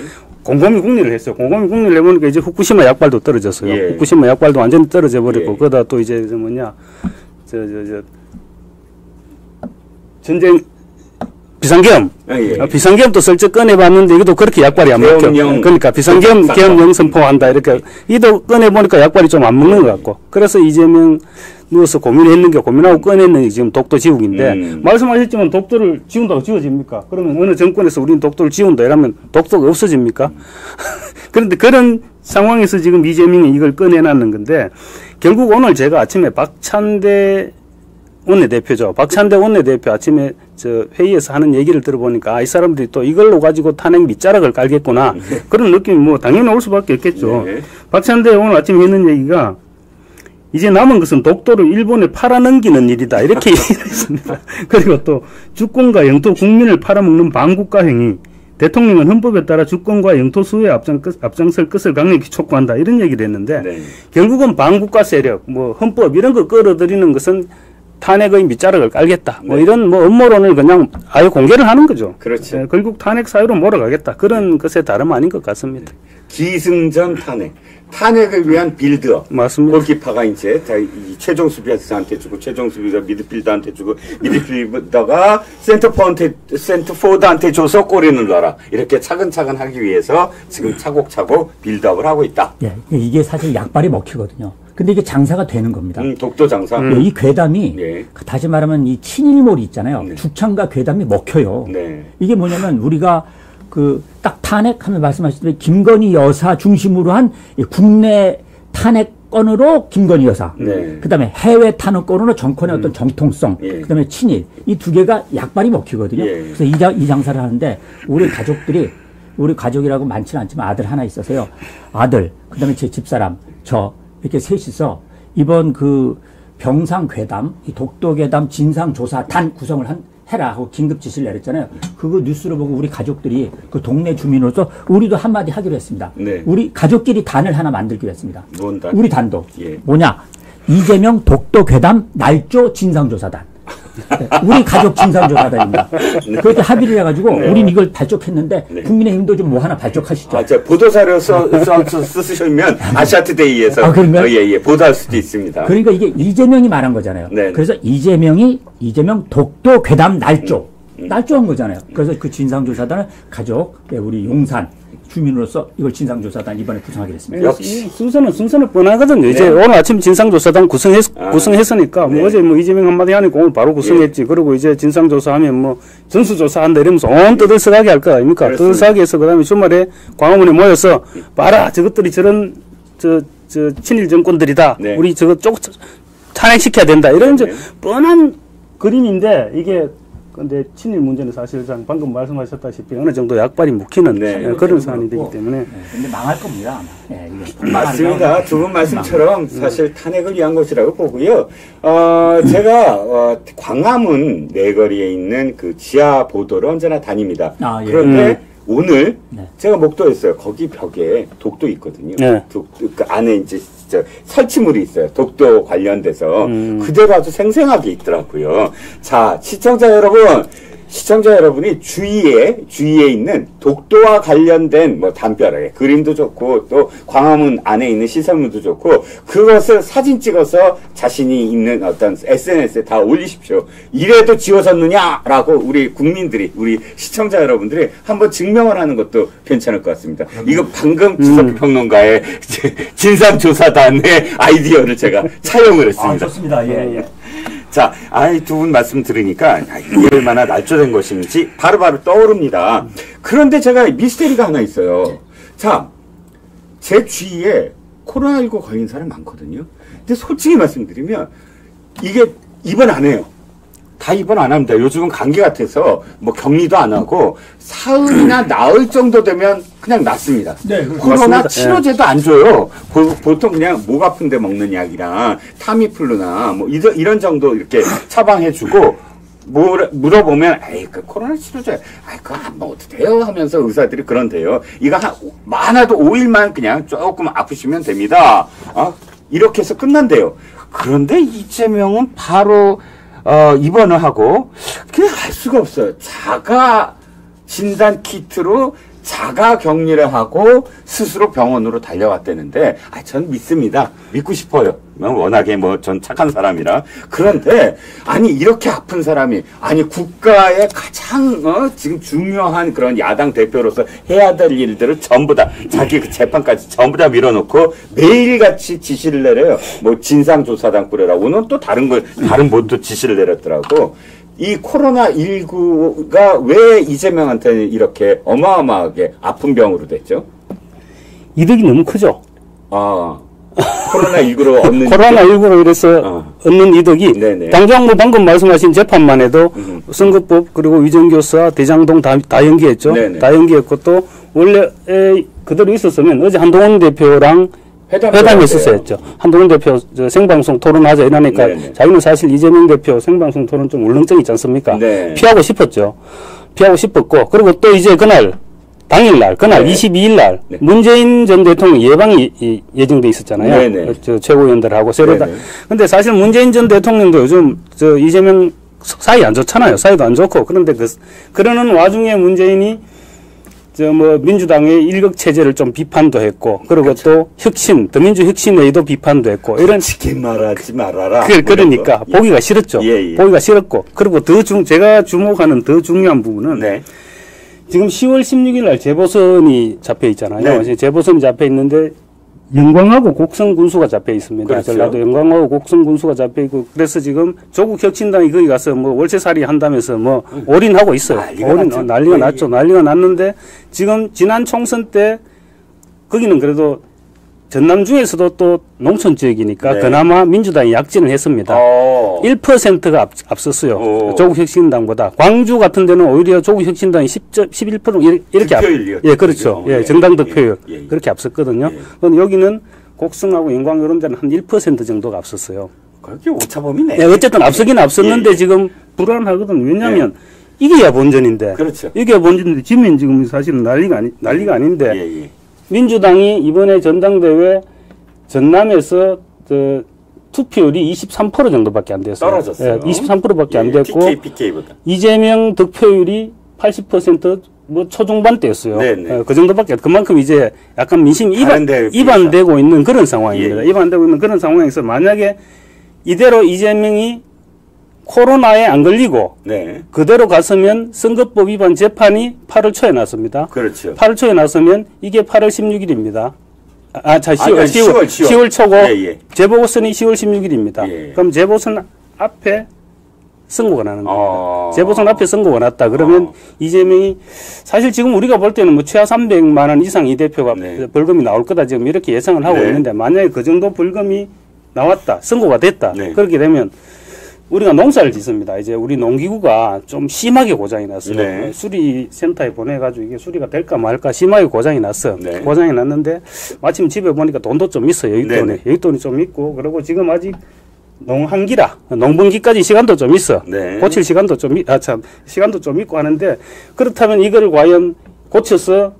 곰곰이 국리를 했어요. 곰곰이 국리를 해보니까 이제 후쿠시마 약발도 떨어졌어요. 예. 후쿠시마 약발도 완전히 떨어져 버리고 예. 그러다 또 이제 저 뭐냐 저 저 저 전쟁 비상계엄, 아, 예. 비상계엄도 슬쩍 꺼내봤는데 이것도 그렇게 약발이 안 먹죠. 그러니까 비상계엄, 계엄령 선포한다 이렇게 이도 꺼내보니까 약발이 좀 안 먹는 것 같고 그래서 이재명 누워서 고민했는 게 고민하고 꺼내는 게 지금 독도 지우기인데 음. 말씀하셨지만 독도를 지운다고 지워집니까? 그러면 어느 정권에서 우리는 독도를 지운다 이러면 독도가 없어집니까? 음. 그런데 그런 상황에서 지금 이재명이 이걸 꺼내놨는 건데 결국 오늘 제가 아침에 박찬대 원내대표죠. 박찬대 원내대표 아침에 저 회의에서 하는 얘기를 들어보니까 아, 이 사람들이 또 이걸로 가지고 탄핵 밑자락을 깔겠구나. 네. 그런 느낌이 뭐 당연히 올 수밖에 없겠죠. 네. 박찬대 오늘 아침에 했는 얘기가 이제 남은 것은 독도를 일본에 팔아넘기는 일이다. 이렇게 얘기를 했습니다. 그리고 또 주권과 영토 국민을 팔아먹는 반국가 행위. 대통령은 헌법에 따라 주권과 영토 수호에 앞장, 앞장설 것을 강력히 촉구한다. 이런 얘기를 했는데 네. 결국은 반국가 세력, 뭐 헌법 이런 걸 끌어들이는 것은 탄핵의 밑자락을 깔겠다. 네. 뭐 이런 뭐 음모론을 그냥 아예 공개를 하는 거죠. 그렇죠. 네, 결국 탄핵 사유로 몰아가겠다. 그런 것에 다름 아닌 것 같습니다. 기승전 탄핵. 탄핵을 위한 빌드업. 맞습니다. 골키파가 이제 최종 수비수한테 주고 최종 수비수가 미드필더한테 주고 미드필더가 센터포한테 센터포드한테 줘서 골인을 넣어라. 이렇게 차근차근 하기 위해서 지금 차곡차곡 빌드업을 하고 있다. 예, 이게 사실 약발이 먹히거든요. 근데 이게 장사가 되는 겁니다. 음, 독도 장사. 음. 이 괴담이 예. 다시 말하면 이 친일몰이 있잖아요. 네. 주창과 괴담이 먹혀요. 네. 이게 뭐냐면 우리가 그 딱 탄핵하면 말씀하셨듯이 김건희 여사 중심으로 한 국내 탄핵권으로 김건희 여사. 네. 그다음에 해외 탄핵권으로 정권의 음. 어떤 정통성. 예. 그다음에 친일. 이 두 개가 약발이 먹히거든요. 예. 그래서 이, 자, 이 장사를 하는데 우리 가족들이 우리 가족이라고 많지는 않지만 아들 하나 있어서요. 아들 그다음에 제 집사람 저. 이렇게 셋이서 이번 그 병상괴담, 이 독도괴담 진상조사단 구성을 한, 해라 하고 긴급 지시를 내렸잖아요. 그거 뉴스로 보고 우리 가족들이 그 동네 주민으로서 우리도 한마디 하기로 했습니다. 네. 우리 가족끼리 단을 하나 만들기로 했습니다. 뭔 단? 우리 단도. 예. 뭐냐? 이재명 독도괴담 날조 진상조사단. 네, 우리 가족 진상조사단입니다. 네. 그렇게 합의를 해가지고 네. 우린 이걸 발족했는데 네. 국민의힘도 좀 뭐 하나 발족하시죠. 아, 저 보도사료 써, 써, 써, 쓰시면 아시아투데이에서 아, 어, 예, 예, 보도할 수도 있습니다. 그러니까 이게 이재명이 말한 거잖아요. 네. 그래서 이재명이 이재명 독도 괴담 날조 음, 음. 날조한 거잖아요. 그래서 그 진상조사단은 가족 네, 우리 용산 주민으로서 이걸 진상조사단 이번에 구성하게 됐습니다. 역시. 순서는, 순서는 뻔하거든요. 네. 이제 오늘 아침 진상조사단 구성했, 아, 구성했으니까, 네. 뭐 어제 뭐 이재명 한마디 하니까 오늘 바로 구성했지. 네. 그리고 이제 진상조사하면 뭐 전수조사한다 이러면서 온 떠들썩하게 할 거 아닙니까? 떠들썩하게 해서 그 다음에 주말에 광화문에 모여서 봐라! 저것들이 저런, 저, 저, 친일 정권들이다. 네. 우리 저거 쪽, 탄핵시켜야 된다. 이런 네. 이제 뻔한 그림인데 이게 근데 친일 문제는 사실상 방금 말씀하셨다시피 어느 정도 약발이 묵히는 네, 그런 사안이 되기 때문에. 네, 근데 망할 겁니다. 네, 이게 맞습니다. 두 분 말씀처럼 사실 탄핵을 위한 것이라고 보고요. 어, 제가 어, 광화문 내거리에 있는 그 지하 보도를 언제나 다닙니다. 아, 예. 그런데 음. 오늘 네. 제가 목도했어요. 거기 벽에 독도 있거든요. 네. 독도, 그 안에 이제 진짜 설치물이 있어요. 독도 관련돼서 음. 그대로 아주 생생하게 있더라고요. 자, 시청자 여러분 시청자 여러분이 주위에 주위에 있는 독도와 관련된 뭐 담벼락에 그림도 좋고 또 광화문 안에 있는 시설물도 좋고 그것을 사진 찍어서 자신이 있는 어떤 에스엔에스에 다 올리십시오. 이래도 지워졌느냐라고 우리 국민들이, 우리 시청자 여러분들이 한번 증명을 하는 것도 괜찮을 것 같습니다. 이거 방금 지석규 음. 평론가의 진상조사단의 아이디어를 제가 차용을 했습니다. 아, 좋습니다. 예, 예. 자, 아이 두 분 말씀 들으니까 이게 얼마나 날조된 것인지 바로바로 떠오릅니다. 그런데 제가 미스테리가 하나 있어요. 자, 제 주위에 코로나십구 걸린 사람 많거든요. 근데 솔직히 말씀드리면 이게 입원 안 해요. 다 입원 안 합니다. 요즘은 감기 같아서 뭐 격리도 안 하고 사흘이나 나흘 정도 되면 그냥 낫습니다. 네, 코로나 맞습니다. 치료제도 네. 안 줘요. 보, 보통 그냥 목 아픈데 먹는 약이랑 타미플루나 뭐 이런, 이런 정도 이렇게 처방해주고 물어보면 에이 그 코로나 치료제 아이 그거 안 먹어도 돼요 하면서 의사들이 그런데요. 이거 한, 많아도 오 일만 그냥 조금 아프시면 됩니다. 아, 이렇게 해서 끝난대요. 그런데 이재명은 바로 어, 입원을 하고, 그냥 할 수가 없어요. 자가 진단 키트로 자가 격리를 하고, 스스로 병원으로 달려왔다는데, 아, 전 믿습니다. 믿고 싶어요. 워낙에 뭐, 전 착한 사람이라. 그런데, 아니, 이렇게 아픈 사람이, 아니, 국가의 가장, 어, 지금 중요한 그런 야당 대표로서 해야 될 일들을 전부 다, 자기 그 재판까지 전부 다 밀어놓고, 매일같이 지시를 내려요. 뭐, 진상조사단 꾸려라고. 오늘 또 다른 걸, 다른 곳도 지시를 내렸더라고. 이 코로나십구가 왜 이재명한테는 이렇게 어마어마하게 아픈 병으로 됐죠? 이득이 너무 크죠? 아. 코로나십구로 얻는 코로나십구로 이래서 어. 얻는 이득이 네네. 당장 뭐 방금 말씀하신 재판만 해도 음흠. 선거법 그리고 위정교사 대장동 다, 다 연기했죠. 네네. 다 연기했고 또 원래 그대로 있었으면 어제 한동훈 대표랑 회담했었어야 했죠. 한동훈 대표 생방송 토론하자 이러니까 네네. 자기는 사실 이재명 대표 생방송 토론 좀 울렁증 있지 않습니까? 네. 피하고 싶었죠. 피하고 싶었고 그리고 또 이제 그날 당일날, 그날 네. 이십이일날 네. 문재인 전 대통령 예방이 이, 예정돼 있었잖아요. 네, 네. 저 최고위원들하고 새로다. 네, 네. 근데 사실 문재인 전 대통령도 요즘 저 이재명 사이 안 좋잖아요. 사이도 안 좋고 그런데 그 그러는 와중에 문재인이 저 뭐 민주당의 일극 체제를 좀 비판도 했고 그리고 그렇죠. 또 혁신, 더민주 혁신회의도 비판도 했고 이런 쉽게 말하지 말아라. 그, 그러니까 거. 보기가 예. 싫었죠. 예, 예. 보기가 싫었고 그리고 더 중 제가 주목하는 더 중요한 부분은. 네. 지금 시월 십육일 날 재보선이 잡혀 있잖아요. 네. 재보선이 잡혀 있는데 영광하고 곡성 군수가 잡혀 있습니다. 그렇죠. 전라도 영광하고 곡성 군수가 잡혀 있고 그래서 지금 조국 혁신당이 거기 가서 뭐 월세살이 한다면서 뭐 응. 올인하고 있어요. 난리가, 올인, 났죠. 난리가 네. 났죠. 난리가 났는데 지금 지난 총선 때 거기는 그래도 전남 중에서도 또 농촌 지역이니까 네. 그나마 민주당이 약진을 했습니다. 오. 일 퍼센트가 앞, 앞섰어요. 오. 조국 혁신당보다. 광주 같은 데는 오히려 조국 혁신당이 십, 십일 퍼센트 이렇게 앞, 예, 그렇죠. 예, 정당 득표율. 예, 예, 예. 그렇게 앞섰거든요. 예. 그럼 여기는 곡성하고 영광 이런 데는 한 일 퍼센트 정도가 앞섰어요. 그렇게 오차범위네. 예, 어쨌든 앞서긴 앞섰는데 예, 예. 지금 불안하거든요. 왜냐면 예. 이게야 본전인데. 그렇죠. 이게 본전인데 지금 지금 사실은 난리가 아니, 난리가 아닌데. 예, 예. 민주당이 이번에 전당대회 전남에서 저 투표율이 이십삼 퍼센트 정도밖에 안 됐어요. 떨어졌어요. 예, 이십삼 퍼센트밖에 예, 안 됐고 티케이, 피케이보다. 이재명 득표율이 팔십 퍼센트 뭐 초중반대였어요. 예, 그 정도밖에 그만큼 이제 약간 민심이 이반, 이반되고 있는 그런 상황입니다. 예. 이반되고 있는 그런 상황에서 만약에 이대로 이재명이 코로나에 안 걸리고 네. 그대로 갔으면 선거법 위반 재판이 팔월 초에 났습니다. 그렇죠. 팔월 초에 났으면 이게 팔월 십육일입니다. 아, 자, 시월, 아, 시월, 시월, 시월. 시월 초고 예, 예. 재보선이 시월 십육일입니다. 예. 그럼 재보선 앞에 선고가 나는 겁니다. 어... 재보선 앞에 선고가 났다. 그러면 어... 이재명이 사실 지금 우리가 볼 때는 뭐 최하 삼백만 원 이상 이 대표가 네. 벌금이 나올 거다 지금 이렇게 예상을 하고 네. 있는데 만약에 그 정도 벌금이 나왔다. 선고가 됐다. 네. 그렇게 되면 우리가 농사를 짓습니다. 이제 우리 농기구가 좀 심하게 고장이 났어요. 네. 수리센터에 보내가지고 이게 수리가 될까 말까 심하게 고장이 났어. 네. 고장이 났는데 마침 집에 보니까 돈도 좀 있어요. 여윳돈에. 네. 여윳돈이 좀 있고 그리고 지금 아직 농한기라 농번기까지 시간도 좀 있어. 네. 고칠 시간도 좀 아 참 시간도 좀 있고 하는데 그렇다면 이걸 과연 고쳐서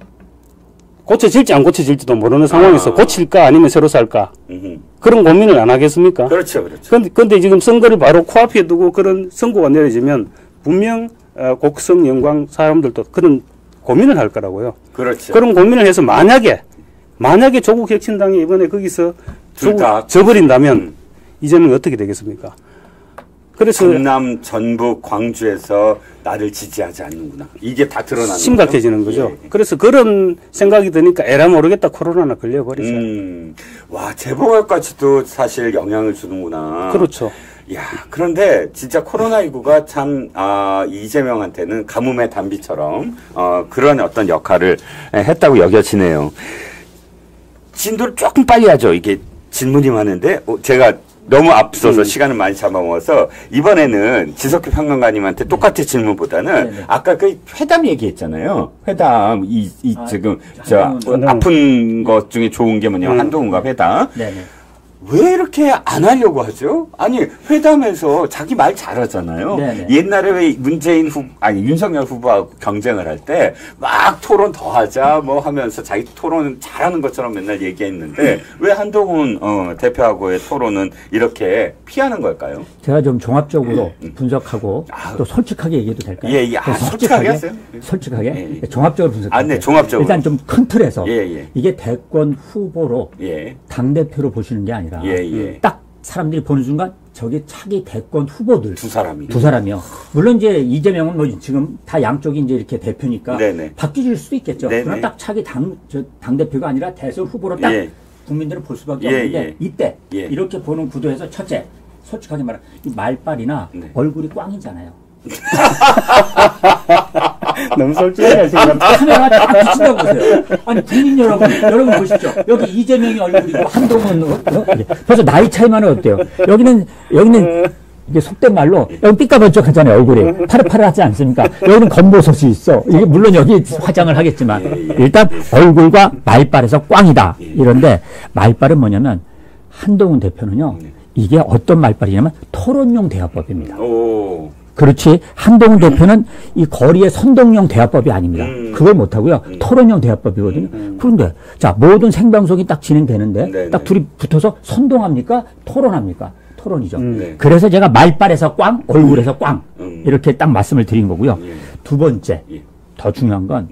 고쳐질지 안 고쳐질지도 모르는 상황에서 아. 고칠까 아니면 새로 살까 음흠. 그런 고민을 안 하겠습니까? 그렇죠, 그렇죠. 그런데 지금 선거를 바로 코앞에 두고 그런 선고가 내려지면 분명 곡성, 영광 사람들도 그런 고민을 할 거라고요. 그렇죠. 그런 고민을 해서 만약에 만약에 조국 혁신당이 이번에 거기서 져버린다면 음. 이재명이 어떻게 되겠습니까? 그래서 전남, 전북, 광주에서 나를 지지하지 않는구나. 이게 다 드러나는 심각해지는 거죠. 거죠? 예. 그래서 그런 생각이 드니까 에라 모르겠다 코로나나 걸려버리죠. 음. 와, 재보궐까지도 사실 영향을 주는구나. 그렇죠. 야, 그런데 진짜 코로나십구가 참, 아, 이재명한테는 가뭄의 단비처럼, 어, 그런 어떤 역할을 했다고 여겨지네요. 진도를 조금 빨리 하죠. 이게 질문이 많은데, 어, 제가 너무 앞서서 음. 시간을 많이 잡아먹어서 이번에는 지석규 평론가님한테 똑같이 질문보다는 네네. 아까 그 회담 얘기했잖아요. 회담, 이, 이 아, 지금, 저, 아픈 것 중에 좋은 게 뭐냐면 음. 한동훈과 회담. 네네. 왜 이렇게 안 하려고 하죠? 아니, 회담에서 자기 말 잘하잖아요. 네네. 옛날에 왜 문재인 후보, 아니, 윤석열 후보하고 경쟁을 할 때 막 토론 더 하자 뭐 하면서 자기 토론은 잘하는 것처럼 맨날 얘기했는데 왜 한동훈 어, 대표하고의 토론은 이렇게 피하는 걸까요? 제가 좀 종합적으로 음. 분석하고 아, 또 솔직하게 얘기해도 될까요? 예, 예. 아, 솔직하게, 솔직하게 하세요? 솔직하게? 예, 예. 종합적으로 분석할게요. 아, 네, 종합적으로. 일단 좀 큰 틀에서 예, 예. 이게 대권 후보로 예. 당대표로 보시는 게 아니라 예, 예. 딱 사람들이 보는 순간 저게 차기 대권 후보들 두 사람이 두 사람이요. 물론 이제 이재명은 뭐 지금 다 양쪽이 이제 이렇게 대표니까 네네. 바뀌질 수도 있겠죠. 네네. 그럼 딱 차기 당 저 당 대표가 아니라 대선 후보로 딱 예. 국민들을 볼 수밖에 예, 없는데 예. 이때 예. 이렇게 보는 구도에서 첫째 솔직하게 말하면 이 말빨이나 네. 얼굴이 꽝이잖아요. 너무 솔직해요 지금. 카메라 딱 비친다고 보세요. 아니 국민 여러분, 여러분 보시죠. 여기 이재명이 얼굴이고 한동훈 어? 벌써 나이 차이만은 어때요? 여기는 여기는 이게 속된 말로 여기 삐까번쩍하잖아요. 얼굴이 파릇파릇하지 않습니까? 여기는 검보솥이 있어. 이게 물론 여기 화장을 하겠지만 일단 얼굴과 말빨에서 꽝이다. 이런데 말빨은 뭐냐면 한동훈 대표는요. 이게 어떤 말빨이냐면 토론용 대화법입니다. 오. 그렇지 한동훈 대표는 이 거리의 선동형 대화법이 아닙니다. 그걸 못하고요. 토론형 대화법이거든요. 그런데 자 모든 생방송이 딱 진행되는데 딱 둘이 붙어서 선동합니까? 토론합니까? 토론이죠. 그래서 제가 말빨에서 꽝, 얼굴에서 꽝 이렇게 딱 말씀을 드린 거고요. 두 번째, 더 중요한 건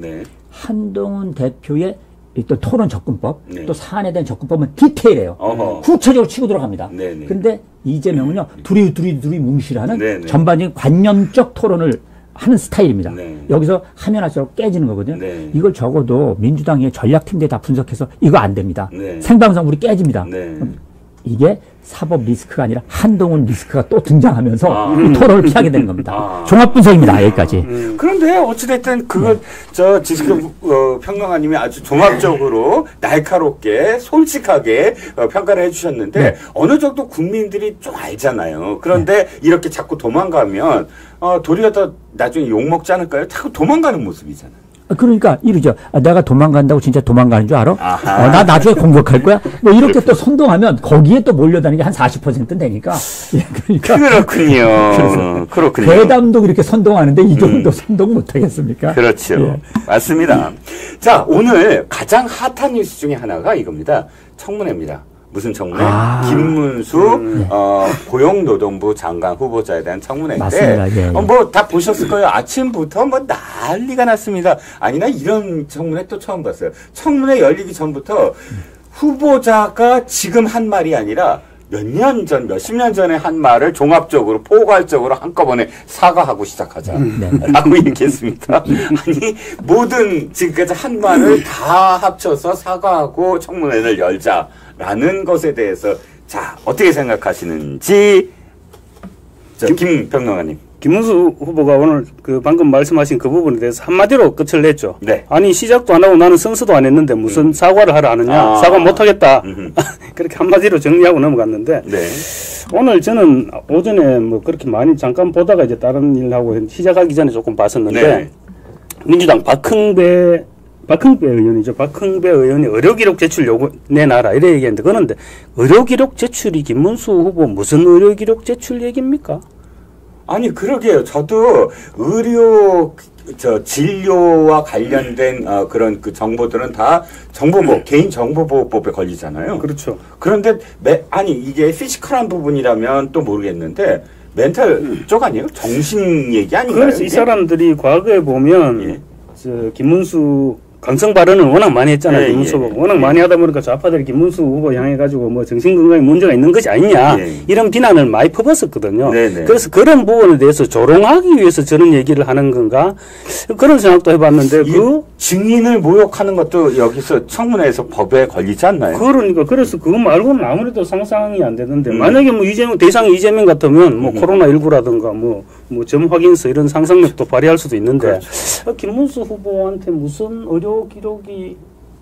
한동훈 대표의 또 토론 접근법, 네. 또 사안에 대한 접근법은 디테일해요. 어허. 구체적으로 치고 들어갑니다. 그런데 이재명은요, 둘이 둘이 둘이 뭉실하는 네네. 전반적인 관념적 토론을 하는 스타일입니다. 네. 여기서 하면 할수록 깨지는 거거든요. 네. 이걸 적어도 민주당의 전략팀들이 다 분석해서 이거 안 됩니다. 네. 생방송 우리 깨집니다. 네. 이게 사법 리스크가 아니라 한동훈 리스크가 또 등장하면서 아. 토론을 피하게 되는 겁니다. 아. 종합분석입니다. 여기까지. 음. 그런데 어찌됐든 그걸 네. 저 지금 어, 평론가님이 아주 종합적으로 날카롭게 솔직하게 어, 평가를 해주셨는데 네. 어느 정도 국민들이 좀 알잖아요. 그런데 네. 이렇게 자꾸 도망가면 어, 도리어 더 나중에 욕먹지 않을까요? 자꾸 도망가는 모습이잖아요. 그러니까 이러죠. 아, 내가 도망간다고 진짜 도망가는 줄 알아? 어, 나 나중에 공격할 거야? 뭐 이렇게 또 선동하면 거기에 또 몰려다니는 게 한 사십 퍼센트는 되니까. 예, 그러니까. 그렇군요. 그렇군요. 대담도 그렇게 선동하는데 이 정도 음. 선동 못하겠습니까? 그렇죠. 예. 맞습니다. 자, 오늘 가장 핫한 뉴스 중에 하나가 이겁니다. 청문회입니다. 무슨 청문회? 아, 김문수 음, 어, 네. 고용노동부 장관 후보자에 대한 청문회인데 맞습니다. 예, 예. 어, 뭐 다 보셨을 거예요. 아침부터 뭐 난리가 났습니다. 아니나 이런 청문회 또 처음 봤어요. 청문회 열리기 전부터 후보자가 지금 한 말이 아니라 몇 년 전, 몇십 년 전에 한 말을 종합적으로, 포괄적으로 한꺼번에 사과하고 시작하자라고 네. 얘기했습니다. 아니, 모든 지금까지 한 말을 다 합쳐서 사과하고 청문회를 열자라는 것에 대해서 자, 어떻게 생각하시는지 저, 김 평론가님. 김문수 후보가 오늘 그 방금 말씀하신 그 부분에 대해서 한마디로 끝을 냈죠. 네. 아니 시작도 안 하고 나는 선서도 안 했는데 무슨 음. 사과를 하러 하느냐. 아. 사과 못하겠다. 그렇게 한마디로 정리하고 넘어갔는데 네. 오늘 저는 오전에 뭐 그렇게 많이 잠깐 보다가 이제 다른 일하고 시작하기 전에 조금 봤었는데 네. 민주당 박흥배 박흥배 의원이죠. 박흥배 의원이 의료기록 제출 요구 내놔라 이래 얘기했는데 그런데 의료기록 제출이 김문수 후보 무슨 의료기록 제출 얘기입니까? 아니 그러게요. 저도 의료 저 진료와 관련된 어, 그런 그 정보들은 다 정보보호 개인 정보보호법에 걸리잖아요. 그렇죠. 그런데 매, 아니 이게 피지컬한 부분이라면 또 모르겠는데 멘탈 음. 쪽 아니에요? 정신 얘기 아닌가요? 그래서 이 사람들이 과거에 보면 예. 저 김문수 강성 발언은 워낙 많이 했잖아요. 예, 김문수가 예, 워낙 예. 많이 하다 보니까 좌파들이 김문수 후보 향해가지고 뭐 정신건강에 문제가 있는 것이 아니냐 예. 이런 비난을 많이 퍼붓었거든요. 네, 네. 그래서 그런 부분에 대해서 조롱하기 위해서 저런 얘기를 하는 건가 그런 생각도 해봤는데 그 증인을 모욕하는 것도 여기서 청문회에서 법에 걸리지 않나요? 그러니까 그래서 그거 말고는 아무래도 상상이 안 되는데 음. 만약에 뭐 이재명 대상 이재명 같으면 뭐 음. 코로나 십구라든가 뭐 뭐 점 확인서 이런 상상력도 발휘할 수도 있는데 그렇죠. 아, 김문수 후보한테 무슨 의료 기록이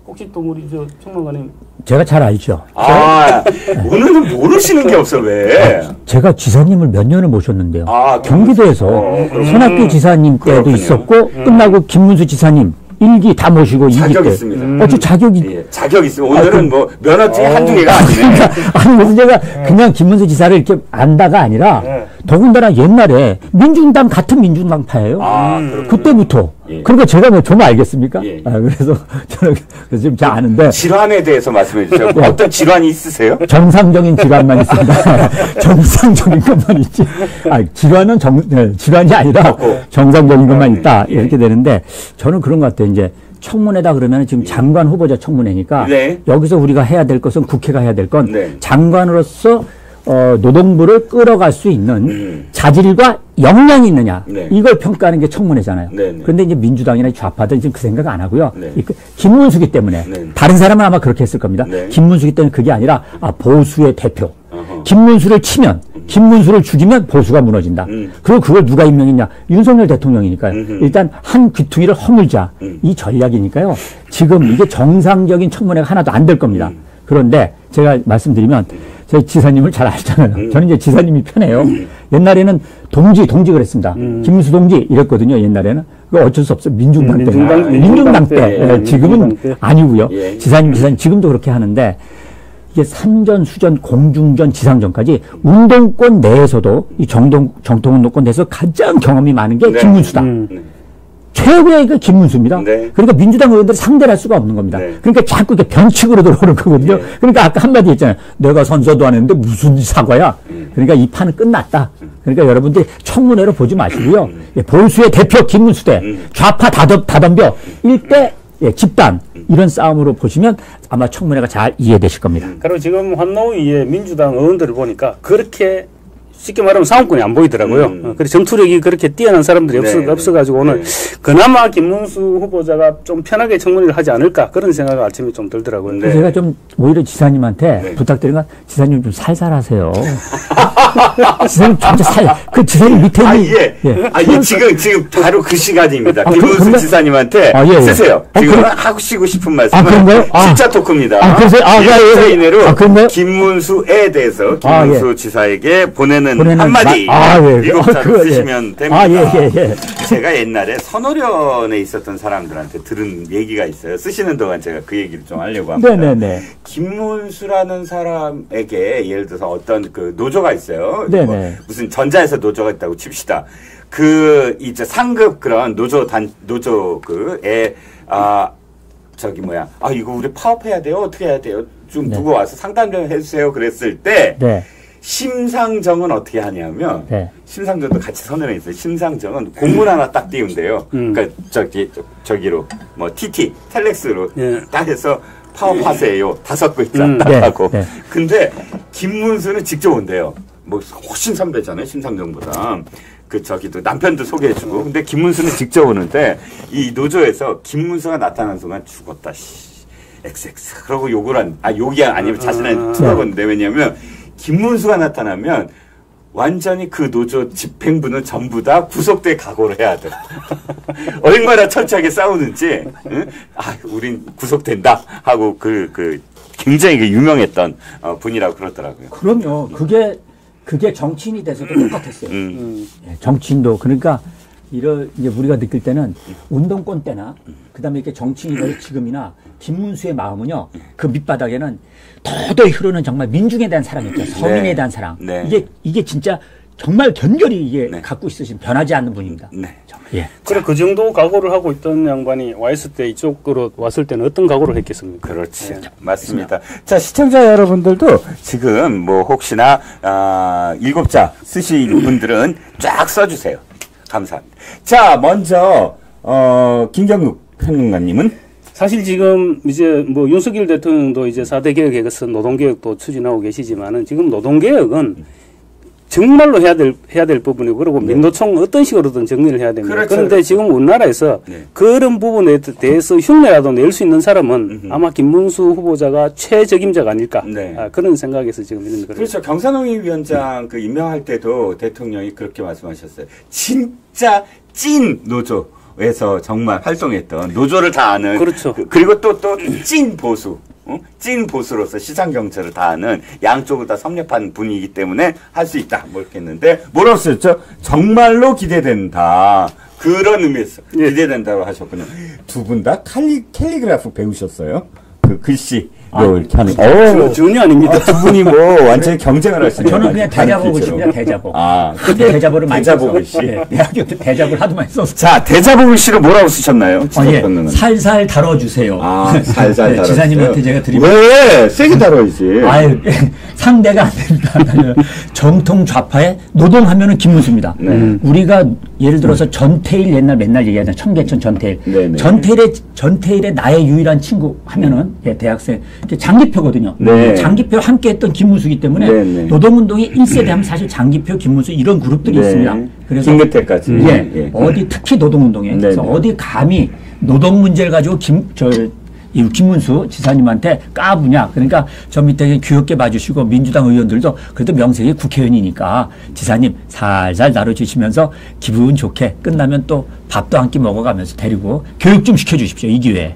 혹시 또 우리 저 총무관님 제가 잘 알죠. 아 오늘은 모르시는 게 없어 왜? 아, 제가 지사님을 몇 년을 모셨는데요. 아, 경기도에서 어, 손학규 지사님 때도 그렇군요. 있었고 음. 끝나고 김문수 지사님 일기 다 모시고 이기 때 있습니다. 어째 자격이 예, 자격 있으면 오늘은 아, 그, 뭐 면허증이 어. 한두 개가 아니네. 그러니까, 아니 무슨 제가 그냥 김문수 지사를 이렇게 안다가 아니라 네. 더군다나 옛날에 민중당 같은 민중당파예요. 아, 그때부터. 예. 그러니까 제가 뭐 정말 알겠습니까? 예. 아, 그래서 저는 지금 잘 아는데 질환에 대해서 말씀해 주세요. 어떤 질환이 있으세요? 정상적인 질환만 있습니다. 정상적인 것만 있지. 아, 질환은 정, 네, 질환이 아니라 정상적인 것만 있다 이렇게 되는데 저는 그런 것 같아요. 이제 청문회다 그러면 지금 장관 후보자 청문회니까 네. 여기서 우리가 해야 될 것은 국회가 해야 될 건 네. 장관으로서 어, 노동부를 끌어갈 수 있는 음. 자질과 역량이 있느냐 네. 이걸 평가하는 게 청문회잖아요. 네, 네. 그런데 이제 민주당이나 좌파들은 지금 그 생각 안 하고요. 네. 김문수기 때문에 네. 다른 사람은 아마 그렇게 했을 겁니다. 네. 김문수기 때문에 그게 아니라 아, 보수의 대표. 어허. 김문수를 치면 김문수를 죽이면 보수가 무너진다. 음. 그리고 그걸 누가 임명했냐? 윤석열 대통령이니까요. 음흠. 일단 한 귀퉁이를 허물자 음. 이 전략이니까요. 지금 음. 이게 정상적인 청문회가 하나도 안 될 겁니다. 음. 그런데 제가 말씀드리면 저희 지사님을 잘 알잖아요. 음. 저는 이제 지사님이 편해요. 음. 옛날에는 동지, 동지 그랬습니다. 음. 김문수 동지 이랬거든요. 옛날에는. 그거 어쩔 수 없어요. 민중당 음, 때. 민중당, 아, 민중당, 민중당 때. 때. 예, 지금은 민중당 때. 아니고요. 예. 지사님, 지사님 지금도 그렇게 하는데 이게 산전, 수전, 공중전, 지상전까지 운동권 내에서도 이 정동, 정통운동권 내에서 가장 경험이 많은 게 네. 김문수다. 음. 네. 최고의 그 김문수입니다. 네. 그러니까 민주당 의원들을 상대를 할 수가 없는 겁니다. 네. 그러니까 자꾸 이렇게 변칙으로 들어오는 거거든요. 네. 그러니까 아까 한마디 했잖아요. 내가 선서도 안 했는데 무슨 사과야. 네. 그러니까 이 판은 끝났다. 그러니까 여러분들 청문회로 보지 마시고요. 네. 보수의 대표 김문수 대 좌파 다덤, 다덤벼 일대 예, 집단 이런 싸움으로 보시면 아마 청문회가 잘 이해되실 겁니다. 그리고 지금 환노위의 민주당 의원들을 보니까 그렇게 쉽게 말하면 상황권이 안 보이더라고요. 음. 그래서 정투력이 그렇게 뛰어난 사람들이 없어, 네. 없어가지고 오늘 네. 그나마 김문수 후보자가 좀 편하게 청문회를 하지 않을까 그런 생각이 아침에 좀 들더라고요. 네. 제가 좀 오히려 지사님한테 네. 부탁드린 건 지사님 좀 살살 하세요. 지사님 진짜 살, 그 지사님 밑에 있는. 아, 예. 예. 아, 예. 지금, 지금 바로 그 시간입니다. 아, 김문수 근데, 지사님한테 아, 예, 예. 쓰세요. 아, 지금 그래? 하시고 싶은 말씀은. 아, 그런가요? 아. 진짜 토크입니다. 아, 그러세요? 아, 예, 예. 이내로 아, 그런가요? 김문수에 대해서 김문수 아, 예. 지사에게 보내는 한마디 아, 예. 일곱 자로 아, 그, 쓰시면 됩니다. 아, 예, 예, 예. 제가 옛날에 선호련에 있었던 사람들한테 들은 얘기가 있어요. 쓰시는 동안 제가 그 얘기를 좀 하려고 합니다. 네네네. 김문수라는 사람에게 예를 들어서 어떤 그 노조가 있어요. 뭐 무슨 전자에서 노조가 있다고 칩시다. 그 이제 상급 그런 노조 단 노조 그에 아 저기 뭐야 아 이거 우리 파업해야 돼요 어떻게 해야 돼요 좀 네. 누구 와서 상담 좀 해주세요 그랬을 때. 네. 심상정은 어떻게 하냐면 네. 심상정도 같이 선언에 있어요. 심상정은 공문 하나 딱 띄운대요. 음. 그러니까 저기 저기로 뭐 티티 텔렉스로 네. 다 해서 파업하세요. 다섯 글자 음. 딱 네. 하고. 네. 근데 김문수는 직접 온대요. 뭐 훨씬 선배잖아요. 심상정보다. 그 저기도 남편도 소개해주고. 근데 김문수는 직접 오는데 이 노조에서 김문수가 나타난 순간 죽었다. 씨. 엑스엑스. 그러고 욕을 한. 아 욕이 아니면 자신한테 쳐다보는데 왜냐면. 김문수가 나타나면 완전히 그 노조 집행부는 전부 다 구속될 각오를 해야 돼. 얼마나 철저하게 싸우는지, 응? 아, 우린 구속된다. 하고 그, 그, 굉장히 유명했던 어, 분이라고 그러더라고요. 그럼요. 그게, 그게 정치인이 돼서도 똑같았어요. 음. 음. 정치인도. 그러니까, 이런, 이제 우리가 느낄 때는 운동권 때나, 그 다음에 이렇게 정치인이 될 지금이나, 김문수의 마음은요, 그 밑바닥에는 더더이 흐르는 정말 민중에 대한 사랑이죠. 서민에 대한 사랑. 네. 이게, 이게 진짜 정말 견결히 이게 네. 갖고 있으신 변하지 않는 분입니다. 네. 예. 그래 자. 그 정도 각오를 하고 있던 양반이 와 있을 때 이쪽으로 왔을 때는 어떤 각오를 했겠습니까? 그렇지. 네. 맞습니다. 자, 시청자 여러분들도 지금 뭐 혹시나 아, 일곱자 쓰실 분들은 쫙 써주세요. 감사합니다. 자, 먼저 어, 김경국 평론가님은? 사실 지금 이제 뭐 윤석열 대통령도 이제 사 대 개혁에서 노동개혁도 추진하고 계시지만은 지금 노동개혁은 정말로 해야 될, 해야 될 부분이고, 그리고 네. 민노총 어떤 식으로든 정리를 해야 됩니다. 그렇죠. 그런데 지금 우리나라에서 네. 그런 부분에 대해서 흉내라도 낼 수 있는 사람은 음흠. 아마 김문수 후보자가 최적임자가 아닐까. 네. 아, 그런 생각에서 지금 이런 거를. 그렇죠. 경산홍위 위원장 네. 그 임명할 때도 대통령이 그렇게 말씀하셨어요. 진짜 찐 노조. 에서 정말 활동했던 노조를 다 아는 그렇죠. 그, 그리고 또 또 찐 보수 어? 찐 보수로서 시장 경제를 다 아는 양쪽을 다 섭렵한 분이기 때문에 할 수 있다 뭐 이렇게 했는데 뭐라고 쓰셨죠? 정말로 기대된다 그런 의미에서 예. 기대된다고 하셨군요. 두 분 다 칼리 캘리그래프 배우셨어요? 그 글씨 아, 이렇게 하는 어 전혀 아닙니다. 아, 두 분이 뭐 완전히 경쟁을 하시네요. 저는 그냥 대자보고 싶네요. 대자보고. 아, 근데 대자보를 많이 써서. 네, 대학교 때 대자보를 하도 많이 써서. 자, 대자보글 씨로 뭐라고 쓰셨나요? 아, 예. 살살 다뤄주세요. 아, 살살 네, 다뤄. 지사님한테 제가 드립니다. 왜 세게 다뤄야지? 아유, 상대가 안 됩니다. 정통 좌파의 노동하면은 김문수입니다. 네. 우리가 예를 들어서 전태일 옛날 맨날 얘기하잖아요. 청계천 전태일. 네, 네. 전태일의 전태일의 나의 유일한 친구 하면은 예, 대학생. 장기표거든요. 네. 장기표 함께했던 김문수이기 때문에 네네. 노동운동의 일 세대 하면 사실 장기표, 김문수 이런 그룹들이 네. 있습니다. 그래서 김근태까지. 예, 네. 네. 어디 특히 노동운동에 네네. 그래서 어디 감히 노동 문제를 가지고 김 저 이 김문수 지사님한테 까부냐. 그러니까 저 밑에 귀엽게 봐주시고 민주당 의원들도 그래도 명색이 국회의원이니까 지사님 살살 다뤄주시면서 기분 좋게 끝나면 또 밥도 한 끼 먹어가면서 데리고 교육 좀 시켜주십시오. 이 기회에.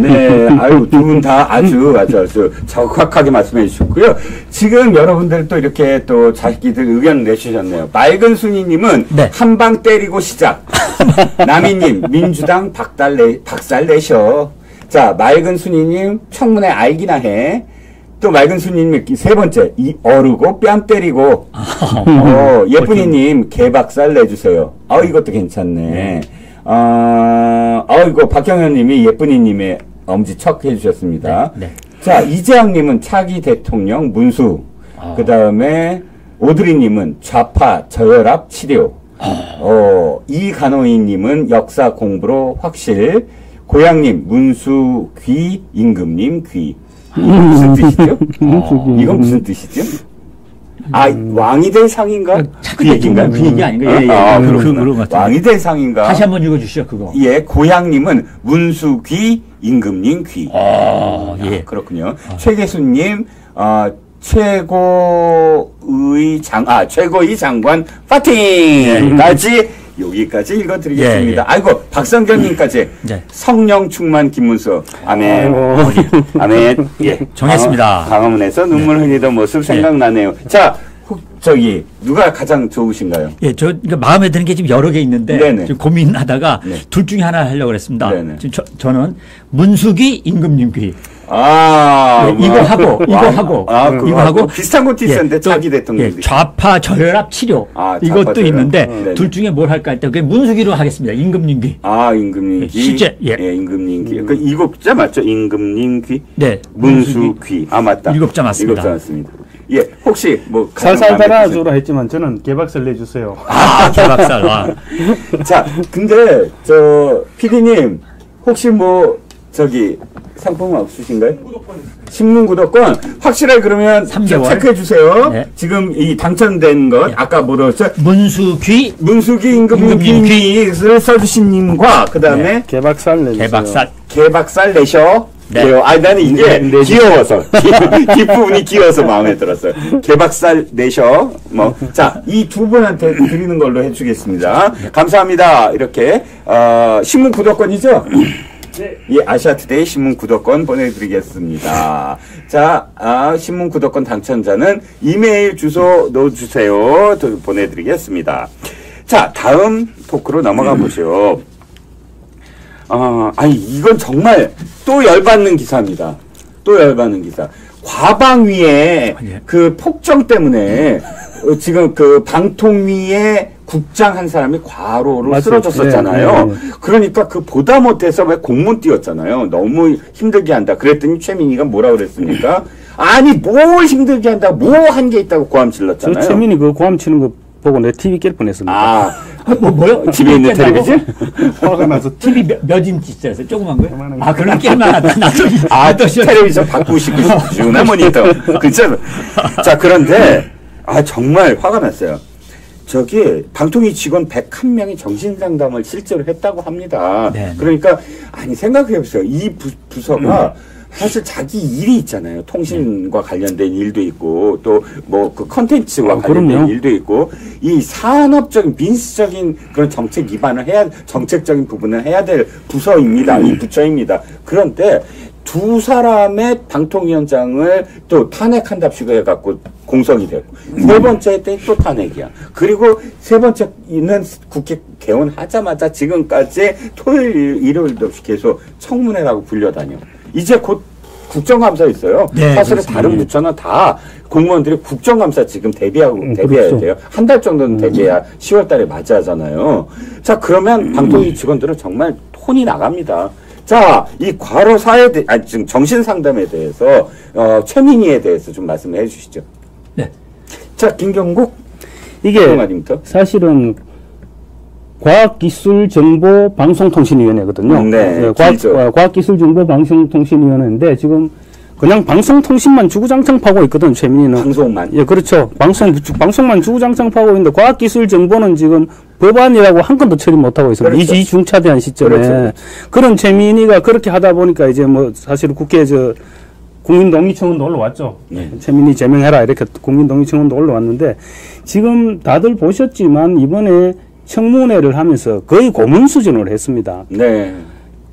네. 아유 두 분 다 아주 아주 아주 정확하게 말씀해 주셨고요. 지금 여러분들 또 이렇게 또 자기들 의견 내주셨네요. 맑은 순이님은 네. 한 방 때리고 시작. 남이님 민주당 박달 내, 박살 내셔. 자, 맑은 순이님, 청문회 알기나 해. 또 맑은 순이님, 세 번째, 이 어르고 뺨 때리고. 어, 예쁜이님, 개박살 내주세요. 아, 이것도 괜찮네. 어, 아, 이거 박경현님이 예쁜이님의 엄지척 해주셨습니다. 네, 네. 자, 이재학님은 차기 대통령 문수. 아. 그 다음에 오드리님은 좌파 저혈압 치료. 아. 어, 이간호인님은 역사 공부로 확실. 고양님, 문수, 귀, 임금님, 귀. 이건 무슨 뜻이죠? 어, 이건 무슨 뜻이죠? 아, 왕이 될 상인가? 그 얘기인가요? 그 얘기 아닌가요? 예, 예. 아, 그렇구나. 왕이 될 상인가? 다시 한번 읽어주시죠, 그거. 예, 고양님은 문수, 귀, 임금님, 귀. 아, 예. 아, 그렇군요. 아. 최계수님, 어, 최고의 장, 아, 최고의 장관, 파팅! 까지 여기까지 읽어드리겠습니다. 예, 예. 아이고 박성경님까지 예. 성령 충만 김문수 아멘 아멘 예 정했습니다. 강화문에서 눈물 흘리던 모습 생각나네요. 예. 자 혹, 저기 누가 가장 좋으신가요? 예, 저 그러니까 마음에 드는 게 지금 여러 개 있는데 네네. 지금 고민하다가 네. 둘 중에 하나 하려고 그랬습니다. 네네. 지금 저, 저는 문수기 임금님 귀. 아, 예, 이거 하고, 이거 아, 하고, 아, 이거 하고. 비슷한 것도 있었는데, 예, 자기 대통령이. 예, 좌파 저혈압 치료. 아, 좌파 이것도 저혈압. 있는데, 음, 둘 중에 뭘 할까 할 때, 그게 문수기로 하겠습니다. 임금님귀. 아, 임금님귀. 예, 실제, 예. 예, 임금님귀. 음. 그 일곱자 맞죠? 임금님귀. 네. 문수귀. 아, 맞다. 일곱자 맞습니다. 일곱자 맞습니다. 예, 혹시, 뭐. 살살 따라주라 했지만, 저는 개박살 내주세요. 아, 개박살. 아. 자, 근데, 저, 피디님, 혹시 뭐, 저기, 상품은 없으신가요? 신문 구독권 확실하게 그러면 삼 개월 체크해 주세요. 네. 지금 이 당첨된 것 네. 아까 물었죠. 문수귀 문수귀 임금님귀를 써주신 님과 그 다음에 네. 개박살 내주세요. 개박살 개박살 내셔. 네. 네. 아 나는 이게 네. 귀여워서 뒷부분이 귀여워서 마음에 들었어요. 개박살 내셔. 뭐 자 이 두 분한테 드리는 걸로 해주겠습니다. 감사합니다. 이렇게 어, 신문 구독권이죠. 네. 예, 아시아투데이 신문 구독권 보내드리겠습니다. 자, 아, 신문 구독권 당첨자는 이메일 주소 넣어주세요. 보내드리겠습니다. 자, 다음 토크로 넘어가 보죠. 아, 아니, 이건 정말 또 열받는 기사입니다. 또 열받는 기사. 과방위의 그 폭정 때문에 지금 그 방통위의 국장 한 사람이 과로로 맞죠. 쓰러졌었잖아요. 네, 네. 그러니까 그 보다 못해서 왜 공문 띄웠잖아요. 너무 힘들게 한다. 그랬더니 최민희가 뭐라 그랬습니까? 아니 뭘 힘들게 한다. 뭐 한 게 있다고 고함 질렀잖아요. 저 최민희 그 고함 치는 거 보고 내 티비 깰 뻔했습니다. 아, 뭐 뭐요? 집에 있는 텔레비전? 화가 나서 티비 몇, 몇 인치 짜서 조그만 거요? 아, 그런 게임만 나도 아, 또 텔레비전 바꾸시고 싶구나 모니터. 그죠? 자, 그런데 아 정말 화가 났어요. 저기 방통위 직원 백일 명이 정신상담을 실제로 했다고 합니다. 네네. 그러니까 아니 생각해보세요. 이 부, 부서가 음. 사실 자기 일이 있잖아요. 통신과 관련된 일도 있고 또 뭐 그 컨텐츠와 아, 관련된 그럼요. 일도 있고 이 산업적인 민수적인 그런 정책 입안을 해야 정책적인 부분을 해야 될 부서입니다. 이 부처입니다. 그런데 두 사람의 방통위원장을 또 탄핵한답시고 해갖고 공석이 됐고 음. 세 번째 때 또 탄핵이야. 그리고 세 번째는 국회 개원하자마자 지금까지 토요일 일요일도 없이 계속 청문회라고 불려다녀. 이제 곧 국정감사 있어요. 네, 사실은 그렇습니다. 다른 부처는 다 공무원들이 국정감사 지금 대비하고, 음, 대비해야 그렇죠. 돼요. 한 달 정도는 대비해야 음. 시월 달에 맞이하잖아요. 자, 그러면 음. 방통위 직원들은 정말 혼이 나갑니다. 자, 이 과로 사에 대해, 아니, 지금 정신상담에 대해서, 어, 최민희에 대해서 좀 말씀해 주시죠. 네. 자, 김경국. 이게 사실은 과학기술정보방송통신위원회거든요. 네, 네, 과학, 과학기술정보방송통신위원회인데 지금 그냥 방송통신만 주구장창 파고 있거든. 최민희는 방송만. 예, 그렇죠. 방송 방송만 주구장창 파고 있는데 과학기술정보는 지금 법안이라고 한 건도 처리 못하고 있습니다. 그렇죠. 이 중차대한 시점에 그렇죠. 그런 최민희가 그렇게 하다 보니까 이제 뭐 사실 국회에 저 국민동의청원도 올라왔죠. 네. 최민희 제명해라 이렇게 국민동의청원도 올라왔는데 지금 다들 보셨지만 이번에 청문회를 하면서 거의 고문 수준으로 했습니다. 네.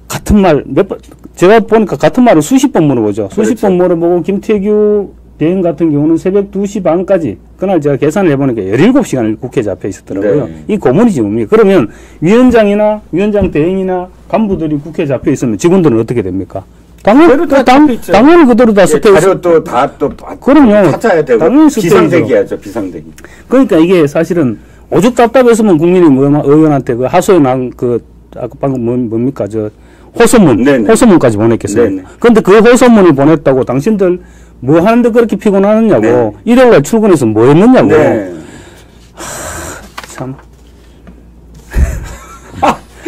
같은 말, 몇 번, 제가 보니까 같은 말을 수십 번 물어보죠. 그렇죠. 수십 번 물어보고, 김태규 대행 같은 경우는 새벽 두 시 반까지, 그날 제가 계산을 해보니까 열일곱 시간을 국회에 잡혀 있었더라고요. 네. 이 고문이지 뭡니까? 그러면 위원장이나 위원장 대행이나 간부들이 국회에 잡혀 있으면 직원들은 어떻게 됩니까? 당연히 다 당, 당연히 그대로 다 섞여 있어요. 자료 또 다 또 그럼요. 찾아야 되고. 당연히 비상대기야죠, 비상대기. 그러니까 이게 사실은 오죽 답답했으면 국민의힘 의원한테 그 하소연한 그 아까 방금 뭡니까 저 호소문 네네. 호소문까지 보냈겠어요. 그런데 그 호소문을 보냈다고 당신들 뭐 하는데 그렇게 피곤하느냐고 일요일날 출근해서 뭐 했느냐고 하, 참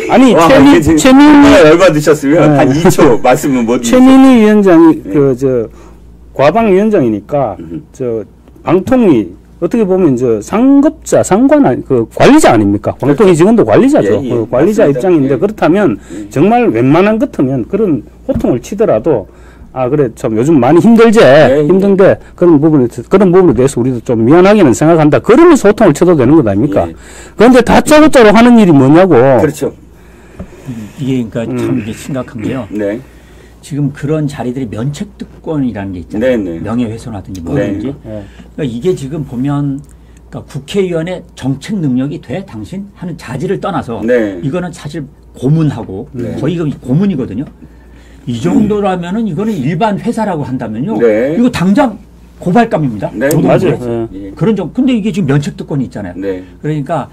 아니 최민 최민희 열받으셨으면 네. 한 이 초 말씀은 못 최민희 위원장이 네. 그 저 과방 위원장이니까 음. 저 방통위 어떻게 보면, 저, 상급자, 상관, 아니, 그, 관리자 아닙니까? 방통위 직원도 관리자죠. 예, 예, 그 관리자 맞습니다. 입장인데, 예. 그렇다면, 예. 정말 웬만한 같으면, 그런 호통을 치더라도, 아, 그래, 참, 요즘 많이 힘들지? 예, 힘든데, 예. 그런 부분에, 그런 부분에 대해서 우리도 좀 미안하게는 생각한다. 그러면서 호통을 쳐도 되는 것 아닙니까? 예. 그런데 다 짜고짜고 하는 일이 뭐냐고. 그렇죠. 이게, 그러니까, 음. 참, 이게 심각한 게요. 네. 지금 그런 자리들이 면책특권이라는 게 있잖아요. 네네. 명예훼손하든지 뭐든지. 그러니까 이게 지금 보면 그러니까 국회의원의 정책 능력이 돼 당신 하는 자질을 떠나서 네. 이거는 사실 고문하고 네. 거의 이거 고문이거든요. 이 정도라면은 이거는 일반 회사라고 한다면요. 네. 이거 당장 고발감입니다. 네. 맞아요. 네. 그런 점. 근데 이게 지금 면책특권이 있잖아요. 네. 그러니까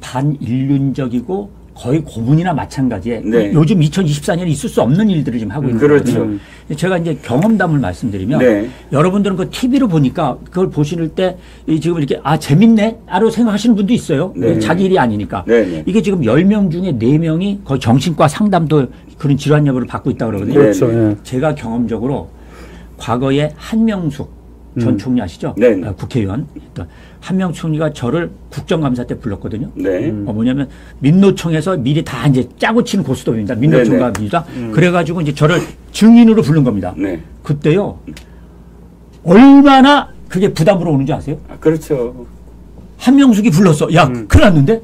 반인륜적이고. 거의 고문이나 마찬가지에 네. 요즘 이천이십사 년에 있을 수 없는 일들을 지금 하고 있는 거죠. 그렇죠. 제가 이제 경험담을 말씀드리면 네. 여러분들은 그 티비로 보니까 그걸 보시는 때 지금 이렇게 아 재밌네? 라고 생각하시는 분도 있어요. 네. 자기 일이 아니니까. 네. 이게 지금 열 명 중에 네 명이 거의 정신과 상담도 그런 질환 여부를 받고 있다고 그러거든요. 그렇죠. 네. 제가 경험적으로 과거에 한명숙 전 음. 총리 아시죠? 네. 아, 국회의원. 한명 총리가 저를 국정감사 때 불렀거든요. 네. 어, 뭐냐면 민노총에서 미리 다 이제 짜고 치는 고스톱입니다. 민노총과입니다. 음. 그래가지고 이제 저를 증인으로 부른 겁니다. 네. 그때요 얼마나 그게 부담으로 오는지 아세요? 아, 그렇죠. 한명숙이 불렀어. 야 음. 큰일 났는데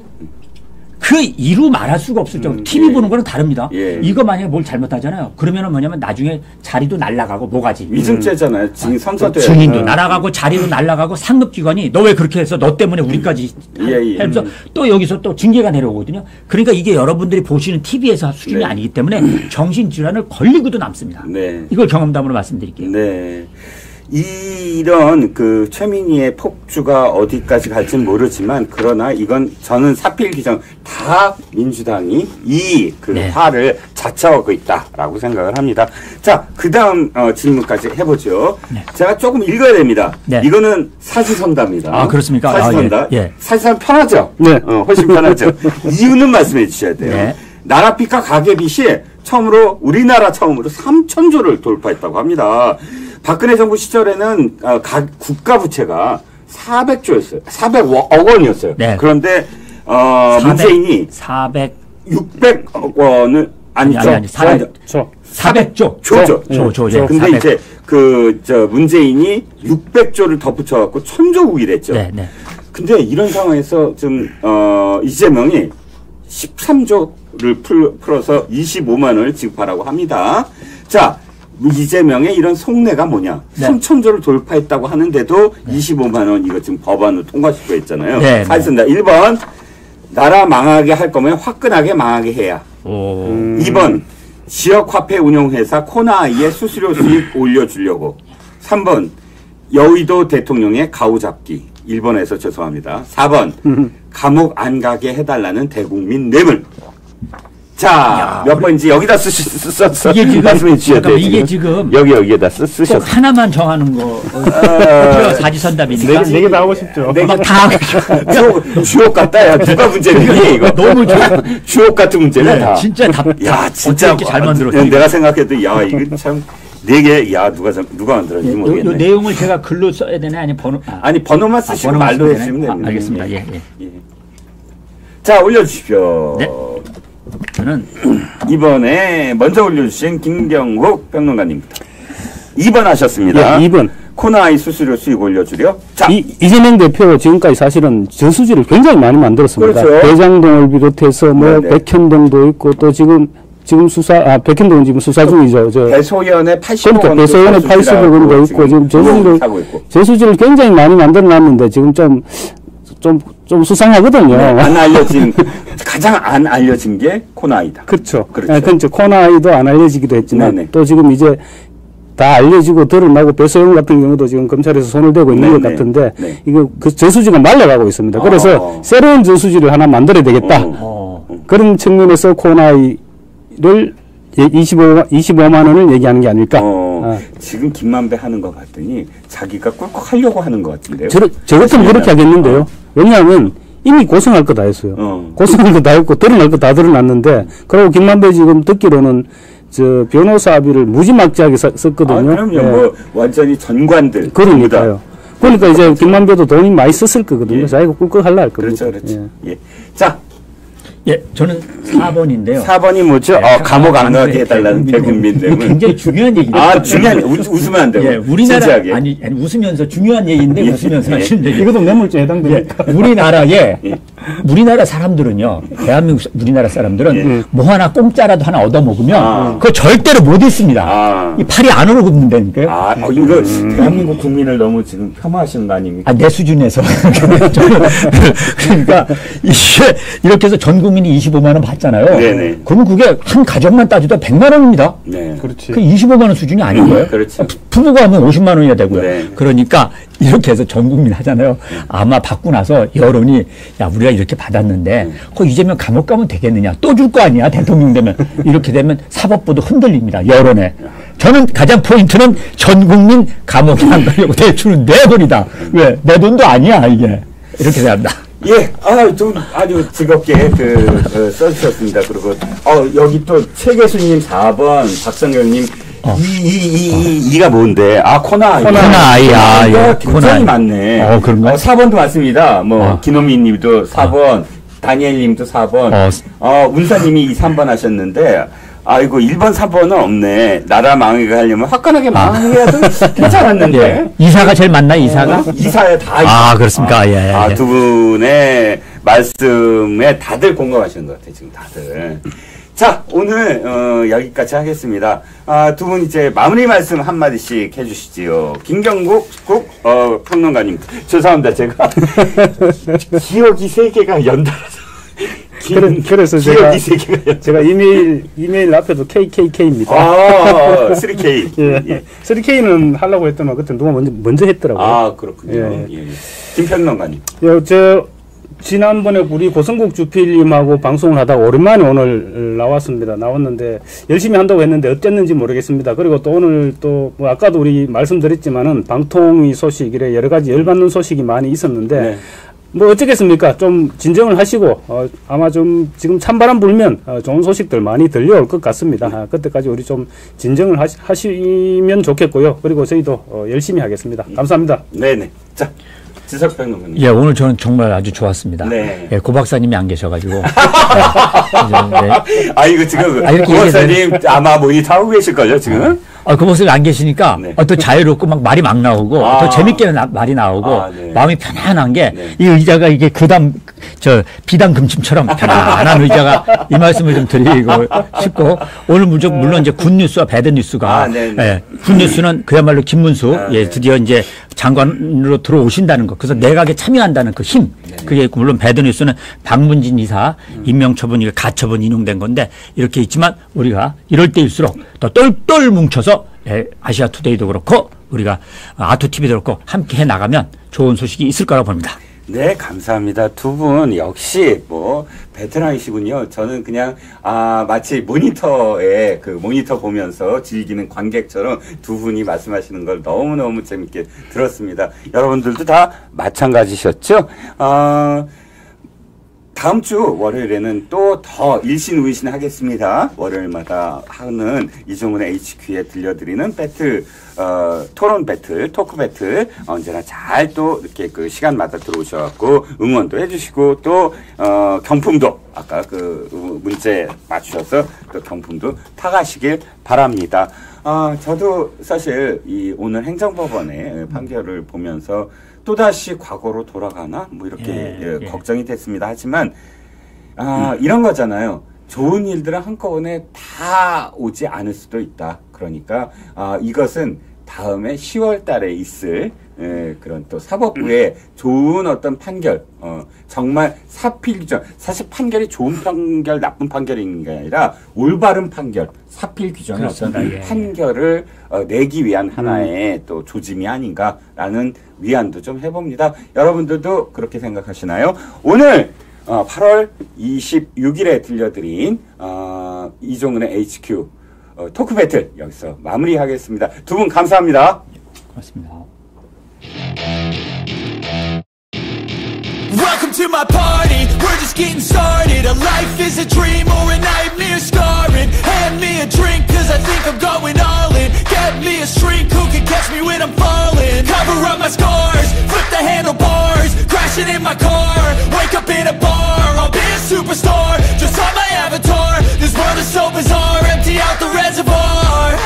그 이루 말할 수가 없을 정도. 음. 티비 예. 보는 거랑 다릅니다. 예. 이거 만약에 뭘 잘못하잖아요. 그러면은 뭐냐면 나중에 자리도 날아가고 뭐가지. 위증죄잖아요. 증인 선사도 증인도 날아가고 자리도 날아가고 상급기관이 너 왜 그렇게 해서 너 때문에 우리까지 예. 하면서 음. 또 여기서 또 징계가 내려오거든요. 그러니까 이게 여러분들이 보시는 티비에서 수준이 네. 아니기 때문에 정신질환을 걸리고도 남습니다. 네. 이걸 경험담으로 말씀드릴게요. 네. 이런 그 최민희의 폭주가 어디까지 갈지는 모르지만, 그러나 이건 저는 사필 규정 다 민주당이 이 그 네. 화를 자처하고 있다라고 생각을 합니다. 자, 그 다음 어, 질문까지 해보죠. 네. 제가 조금 읽어야 됩니다. 네. 이거는 사시선다입니다. 아, 그렇습니까? 사시선다. 아, 예, 예. 사시선 편하죠? 네. 어, 훨씬 편하죠. 이유는 말씀해 주셔야 돼요. 네. 나라빚과 가계빚이 처음으로 우리나라 처음으로 삼천 조를 돌파했다고 합니다. 박근혜 정부 시절에는 어, 가, 국가 부채가 사백 조였어요. 사백억 원이었어요. 네. 그런데 어, 사백, 문재인이 사백 육백억 원을 아니, 아니, 아니 사백 조. 사백 조. 조죠. 조, 조, 예. 근데 사백. 이제 그 저 문재인이 육백 조를 덧붙여 갖고 천조국이 됐죠. 네, 네. 근데 이런 상황에서 좀 어, 이재명이 십삼 조를 풀, 풀어서 이십오만 원을 지급하라고 합니다. 자, 이재명의 이런 속내가 뭐냐. 네. 삼천 조를 돌파했다고 하는데도 네. 이십오만 원 이거 지금 법안으로 통과시켜있잖아요. 네, 알겠습니다. 네. 일 번, 나라 망하게 할 거면 화끈하게 망하게 해야. 오. 음. 이 번, 지역화폐 운용회사 코나이의 수수료 수익 올려주려고. 삼 번, 여의도 대통령의 가오잡기. 일 번에서 죄송합니다. 사 번, 감옥 안 가게 해달라는 대국민 뇌물. 자, 몇 번인지 여기다 쓰셨어. 이게 지금, 말씀해 주셔야 돼요. 이게 지금, 지금 여기 여기에다 쓰셨어. 하나만 정하는 거. 어, 사지선답이니까. 네 개 나오고 싶죠. 네 개 다. 주옥 같다야. 누가 문제입니까 이거? 너무 주옥 같은 문제네. 네, 진짜 답. 야, 진짜 이렇게 잘 만들었어. 내가 생각해도 야, 이거 참. 네 개, 야, 누가, 누가 만들었는지 예, 모르겠네. 요, 요 내용을 제가 글로 써야 되나, 아니, 번호. 아, 아니, 번호만 쓰시면 아, 말로 해주시면 됩니다. 아, 알겠습니다. 예, 예. 예. 자, 올려주십시오. 네. 저는. 이번에 먼저 올려주신 김경국 평론가님부터. 이 번 하셨습니다. 예, 이 번. 코나이 수수료 수익 올려주려. 자. 이, 이재명 대표 지금까지 사실은 저수지를 굉장히 많이 만들었습니다. 그렇죠. 대장동을 비롯해서 뭐, 네네. 백현동도 있고, 또 지금 지금 수사, 아, 백현동은 지금 수사 중이죠. 저. 배소연의 팔십억 원. 그러니까 배소연의 팔십억 원도 있고, 지금 저수지를, 저수지를 굉장히 많이 만들어 놨는데, 지금 좀, 좀, 좀 수상하거든요. 네, 안 알려진, 가장 안 알려진 게 코나이다. 그렇죠. 그렇죠. 네, 그러니까 코나이도 안 알려지기도 했지만, 네네. 또 지금 이제 다 알려지고 드러나고 배소연 같은 경우도 지금 검찰에서 손을 대고 있는 네네. 것 같은데, 네. 이거 그 저수지가 말려가고 있습니다. 그래서 어어. 새로운 저수지를 하나 만들어야 되겠다. 어어. 그런 측면에서 코나이, 를 이십오만 원을 얘기하는 게 아닐까. 어, 아. 지금 김만배 하는 거 봤더니 자기가 꿀꺽 하려고 하는 것 같은데요. 저, 저 같으면 그렇게 하겠는데요. 어. 왜냐하면 이미 고성할 거 다 했어요. 어. 고성할 거 다 했고 드러날 거 다 드러났는데, 그리고 김만배 지금 듣기로는 저 변호사 비를 무지막지하게 썼거든요. 아, 그럼요. 예. 뭐 완전히 전관들. 그러니까요. 그러니까 이제 김만배도 돈이 많이 썼을 거거든요. 예. 자기가 꿀꺽 하려 할 겁니다. 그렇죠, 그렇죠. 예. 예. 자. 예, 저는 사 번인데요. 사 번이 뭐죠? 네, 어, 감옥 안 가게 해달라는 대국민 때문에. 굉장히 중요한 얘기죠. 아, 중요한, 웃으면 안 돼요. 예, 우리나라, 진지하게. 아니, 아니, 웃으면서 중요한 얘기인데, 예, 웃으면서 하시면 예. 되죠. 이것도 뇌물죄에 해당되니까. 예, 우리나라에, 예. 우리나라 사람들은요, 대한민국, 우리나라 사람들은 예. 뭐 하나 공짜라도 하나 얻어먹으면, 아. 그거 절대로 못 있습니다. 아. 이 팔이 안 오르고 있는다니까요. 아, 어, 이거, 음. 대한민국 국민을 너무 지금 폄하하시는 거 아닙니까? 아, 내 수준에서. 그러니까, 이게, 이렇게 해서 전국 국민이 이십오만 원 받잖아요. 네네. 그러면 그게 한 가정만 따지도 백만 원입니다. 네. 그렇지. 그 이십오만 원 수준이 아닌 거예요. 그렇지. 부부가 하면 오십만 원이야 되고요. 네. 그러니까 이렇게 해서 전 국민 하잖아요. 네. 아마 받고 나서 여론이 야, 우리가 이렇게 받았는데 네. 그 이재명 감옥 가면 되겠느냐. 또 줄 거 아니야. 대통령 되면. 이렇게 되면 사법부도 흔들립니다. 여론에. 저는 가장 포인트는 전 국민 감옥에 안 가려고 대출은 내버리다. 왜? 내 돈도 아니야 이게. 이렇게 생각합니다. 예, 아, 좀 아주 즐겁게 그, 그 써주셨습니다. 그리고 어, 여기 또 최 교수님 사 번, 박성경님 어. 이이이이가 뭔데? 아, 코나 코나이. 아, 예. 굉장히 많네. 어, 그런가? 어, 사 번도 맞습니다. 뭐 어. 김호민님도 사 번, 어. 다니엘님도 사 번, 어, 어 운사님이 이, 삼 번 하셨는데. 아이고, 일 번, 삼 번은 없네. 나라 망하게 하려면 화끈하게 망해도 괜찮았는데. 예. 이사가 제일 맞나, 이사가? 어, 이사에 다. 아, 있어. 그렇습니까? 아, 예, 예. 아, 두 분의 말씀에 다들 공감하시는 것 같아요, 지금 다들. 자, 오늘, 어, 여기까지 하겠습니다. 아, 두 분 이제 마무리 말씀 한마디씩 해주시지요. 김경국, 국, 어, 평론가님. 죄송합니다, 제가. 기억이 세 개가 연달아서. 그래, 그래서 제가 제가 이메일 이메일 앞에도 케이케이케이입니다. 아, 쓰리 케이. 예. 예. 쓰리 케이는 하려고 했더만 그때 누가 먼저 먼저 했더라고요. 아, 그렇군요. 예. 예. 김평론가님. 예, 저 지난번에 우리 고성국 주필님하고 방송을 하다가 오랜만에 오늘 나왔습니다. 나왔는데 열심히 한다고 했는데 어땠는지 모르겠습니다. 그리고 또 오늘 또 뭐 아까도 우리 말씀드렸지만은 방통위 소식 이래 여러 가지 열받는 소식이 많이 있었는데 네. 뭐 어쩌겠습니까? 좀 진정을 하시고 어, 아마 좀 지금 찬바람 불면 어, 좋은 소식들 많이 들려올 것 같습니다. 아, 그때까지 우리 좀 진정을 하시, 하시면 좋겠고요. 그리고 저희도 어, 열심히 하겠습니다. 감사합니다. 네네. 자. 지석규 평론가님. 예, 오늘 저는 정말 아주 좋았습니다. 네. 예, 고 박사님이 안 계셔가지고. 네. 네. 아, 이거 지금. 아, 고 박사님 되는... 아마 뭐 이 타고 계실걸요, 지금? 아, 고 박사님 안 계시니까 네. 아, 또 자유롭고 막 말이 막 나오고, 아. 더 재밌게 나, 말이 나오고, 아, 네. 마음이 편안한 게, 네. 이 의자가 이게 그담, 저, 비단 금침처럼 편안한 의자가 이 말씀을 좀 드리고 싶고, 오늘 물론, 물론 이제 굿뉴스와 배드뉴스가, 아, 네. 예, 굿뉴스는 그야말로 김문수, 아, 네. 예, 드디어 이제 장관으로 들어오신다는 거. 그래서 내각에 참여한다는 그 힘, 네. 그게 물론 배드뉴스는 박문진 이사 음. 임명처분, 이게 가처분 인용된 건데 이렇게 있지만 우리가 이럴 때일수록 더 똘똘 뭉쳐서 아시아투데이도 그렇고 우리가 아투티비도 그렇고 함께 해나가면 좋은 소식이 있을 거라고 봅니다. 네, 감사합니다. 두 분 역시 뭐 베테랑이시군요. 저는 그냥 아 마치 모니터에 그 모니터 보면서 즐기는 관객처럼 두 분이 말씀하시는 걸 너무너무 재밌게 들었습니다. 여러분들도 다 마찬가지셨죠? 아, 다음 주 월요일에는 또 더 일신 우이신 하겠습니다. 월요일마다 하는 이종훈의 에이치큐에 들려드리는 배틀, 어, 토론 배틀, 토크 배틀 언제나 잘 또 이렇게 그 시간마다 들어오셔갖고 응원도 해주시고 또 어, 경품도 아까 그 문제 맞추셔서 또 경품도 타가시길 바랍니다. 아, 저도 사실 이 오늘 행정법원의 판결을 보면서 또다시 과거로 돌아가나? 뭐 이렇게 예, 예. 걱정이 됐습니다. 하지만 아, 음. 이런 거잖아요. 좋은 일들은 한꺼번에 다 오지 않을 수도 있다. 그러니까 아, 이것은 다음에 시월 달에 있을 예, 그런 또 사법부의 음. 좋은 어떤 판결 어, 정말 사필규정 사실 판결이 좋은 판결 나쁜 판결인 게 아니라 올바른 판결 사필규정의 그렇습니다. 어떤 예. 판결을 어, 내기 위한 하나의 음. 또 조짐이 아닌가라는 위안도 좀 해봅니다. 여러분들도 그렇게 생각하시나요? 오늘 어, 팔월 이십육일에 들려드린 어, 이종훈의 에이치큐 어, 토크 배틀 여기서 마무리하겠습니다. 두 분 감사합니다. 예, 고맙습니다. Welcome to my party, we're just getting started. A life is a dream or a nightmare scarring. Hand me a drink cause I think I'm going all in. Get me a shrink who can catch me when I'm falling. Cover up my scars, flip the handlebars. Crashing in my car, wake up in a bar. I'll be a superstar, just on my avatar. This world is so bizarre, empty out the reservoir.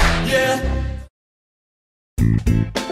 Yeah.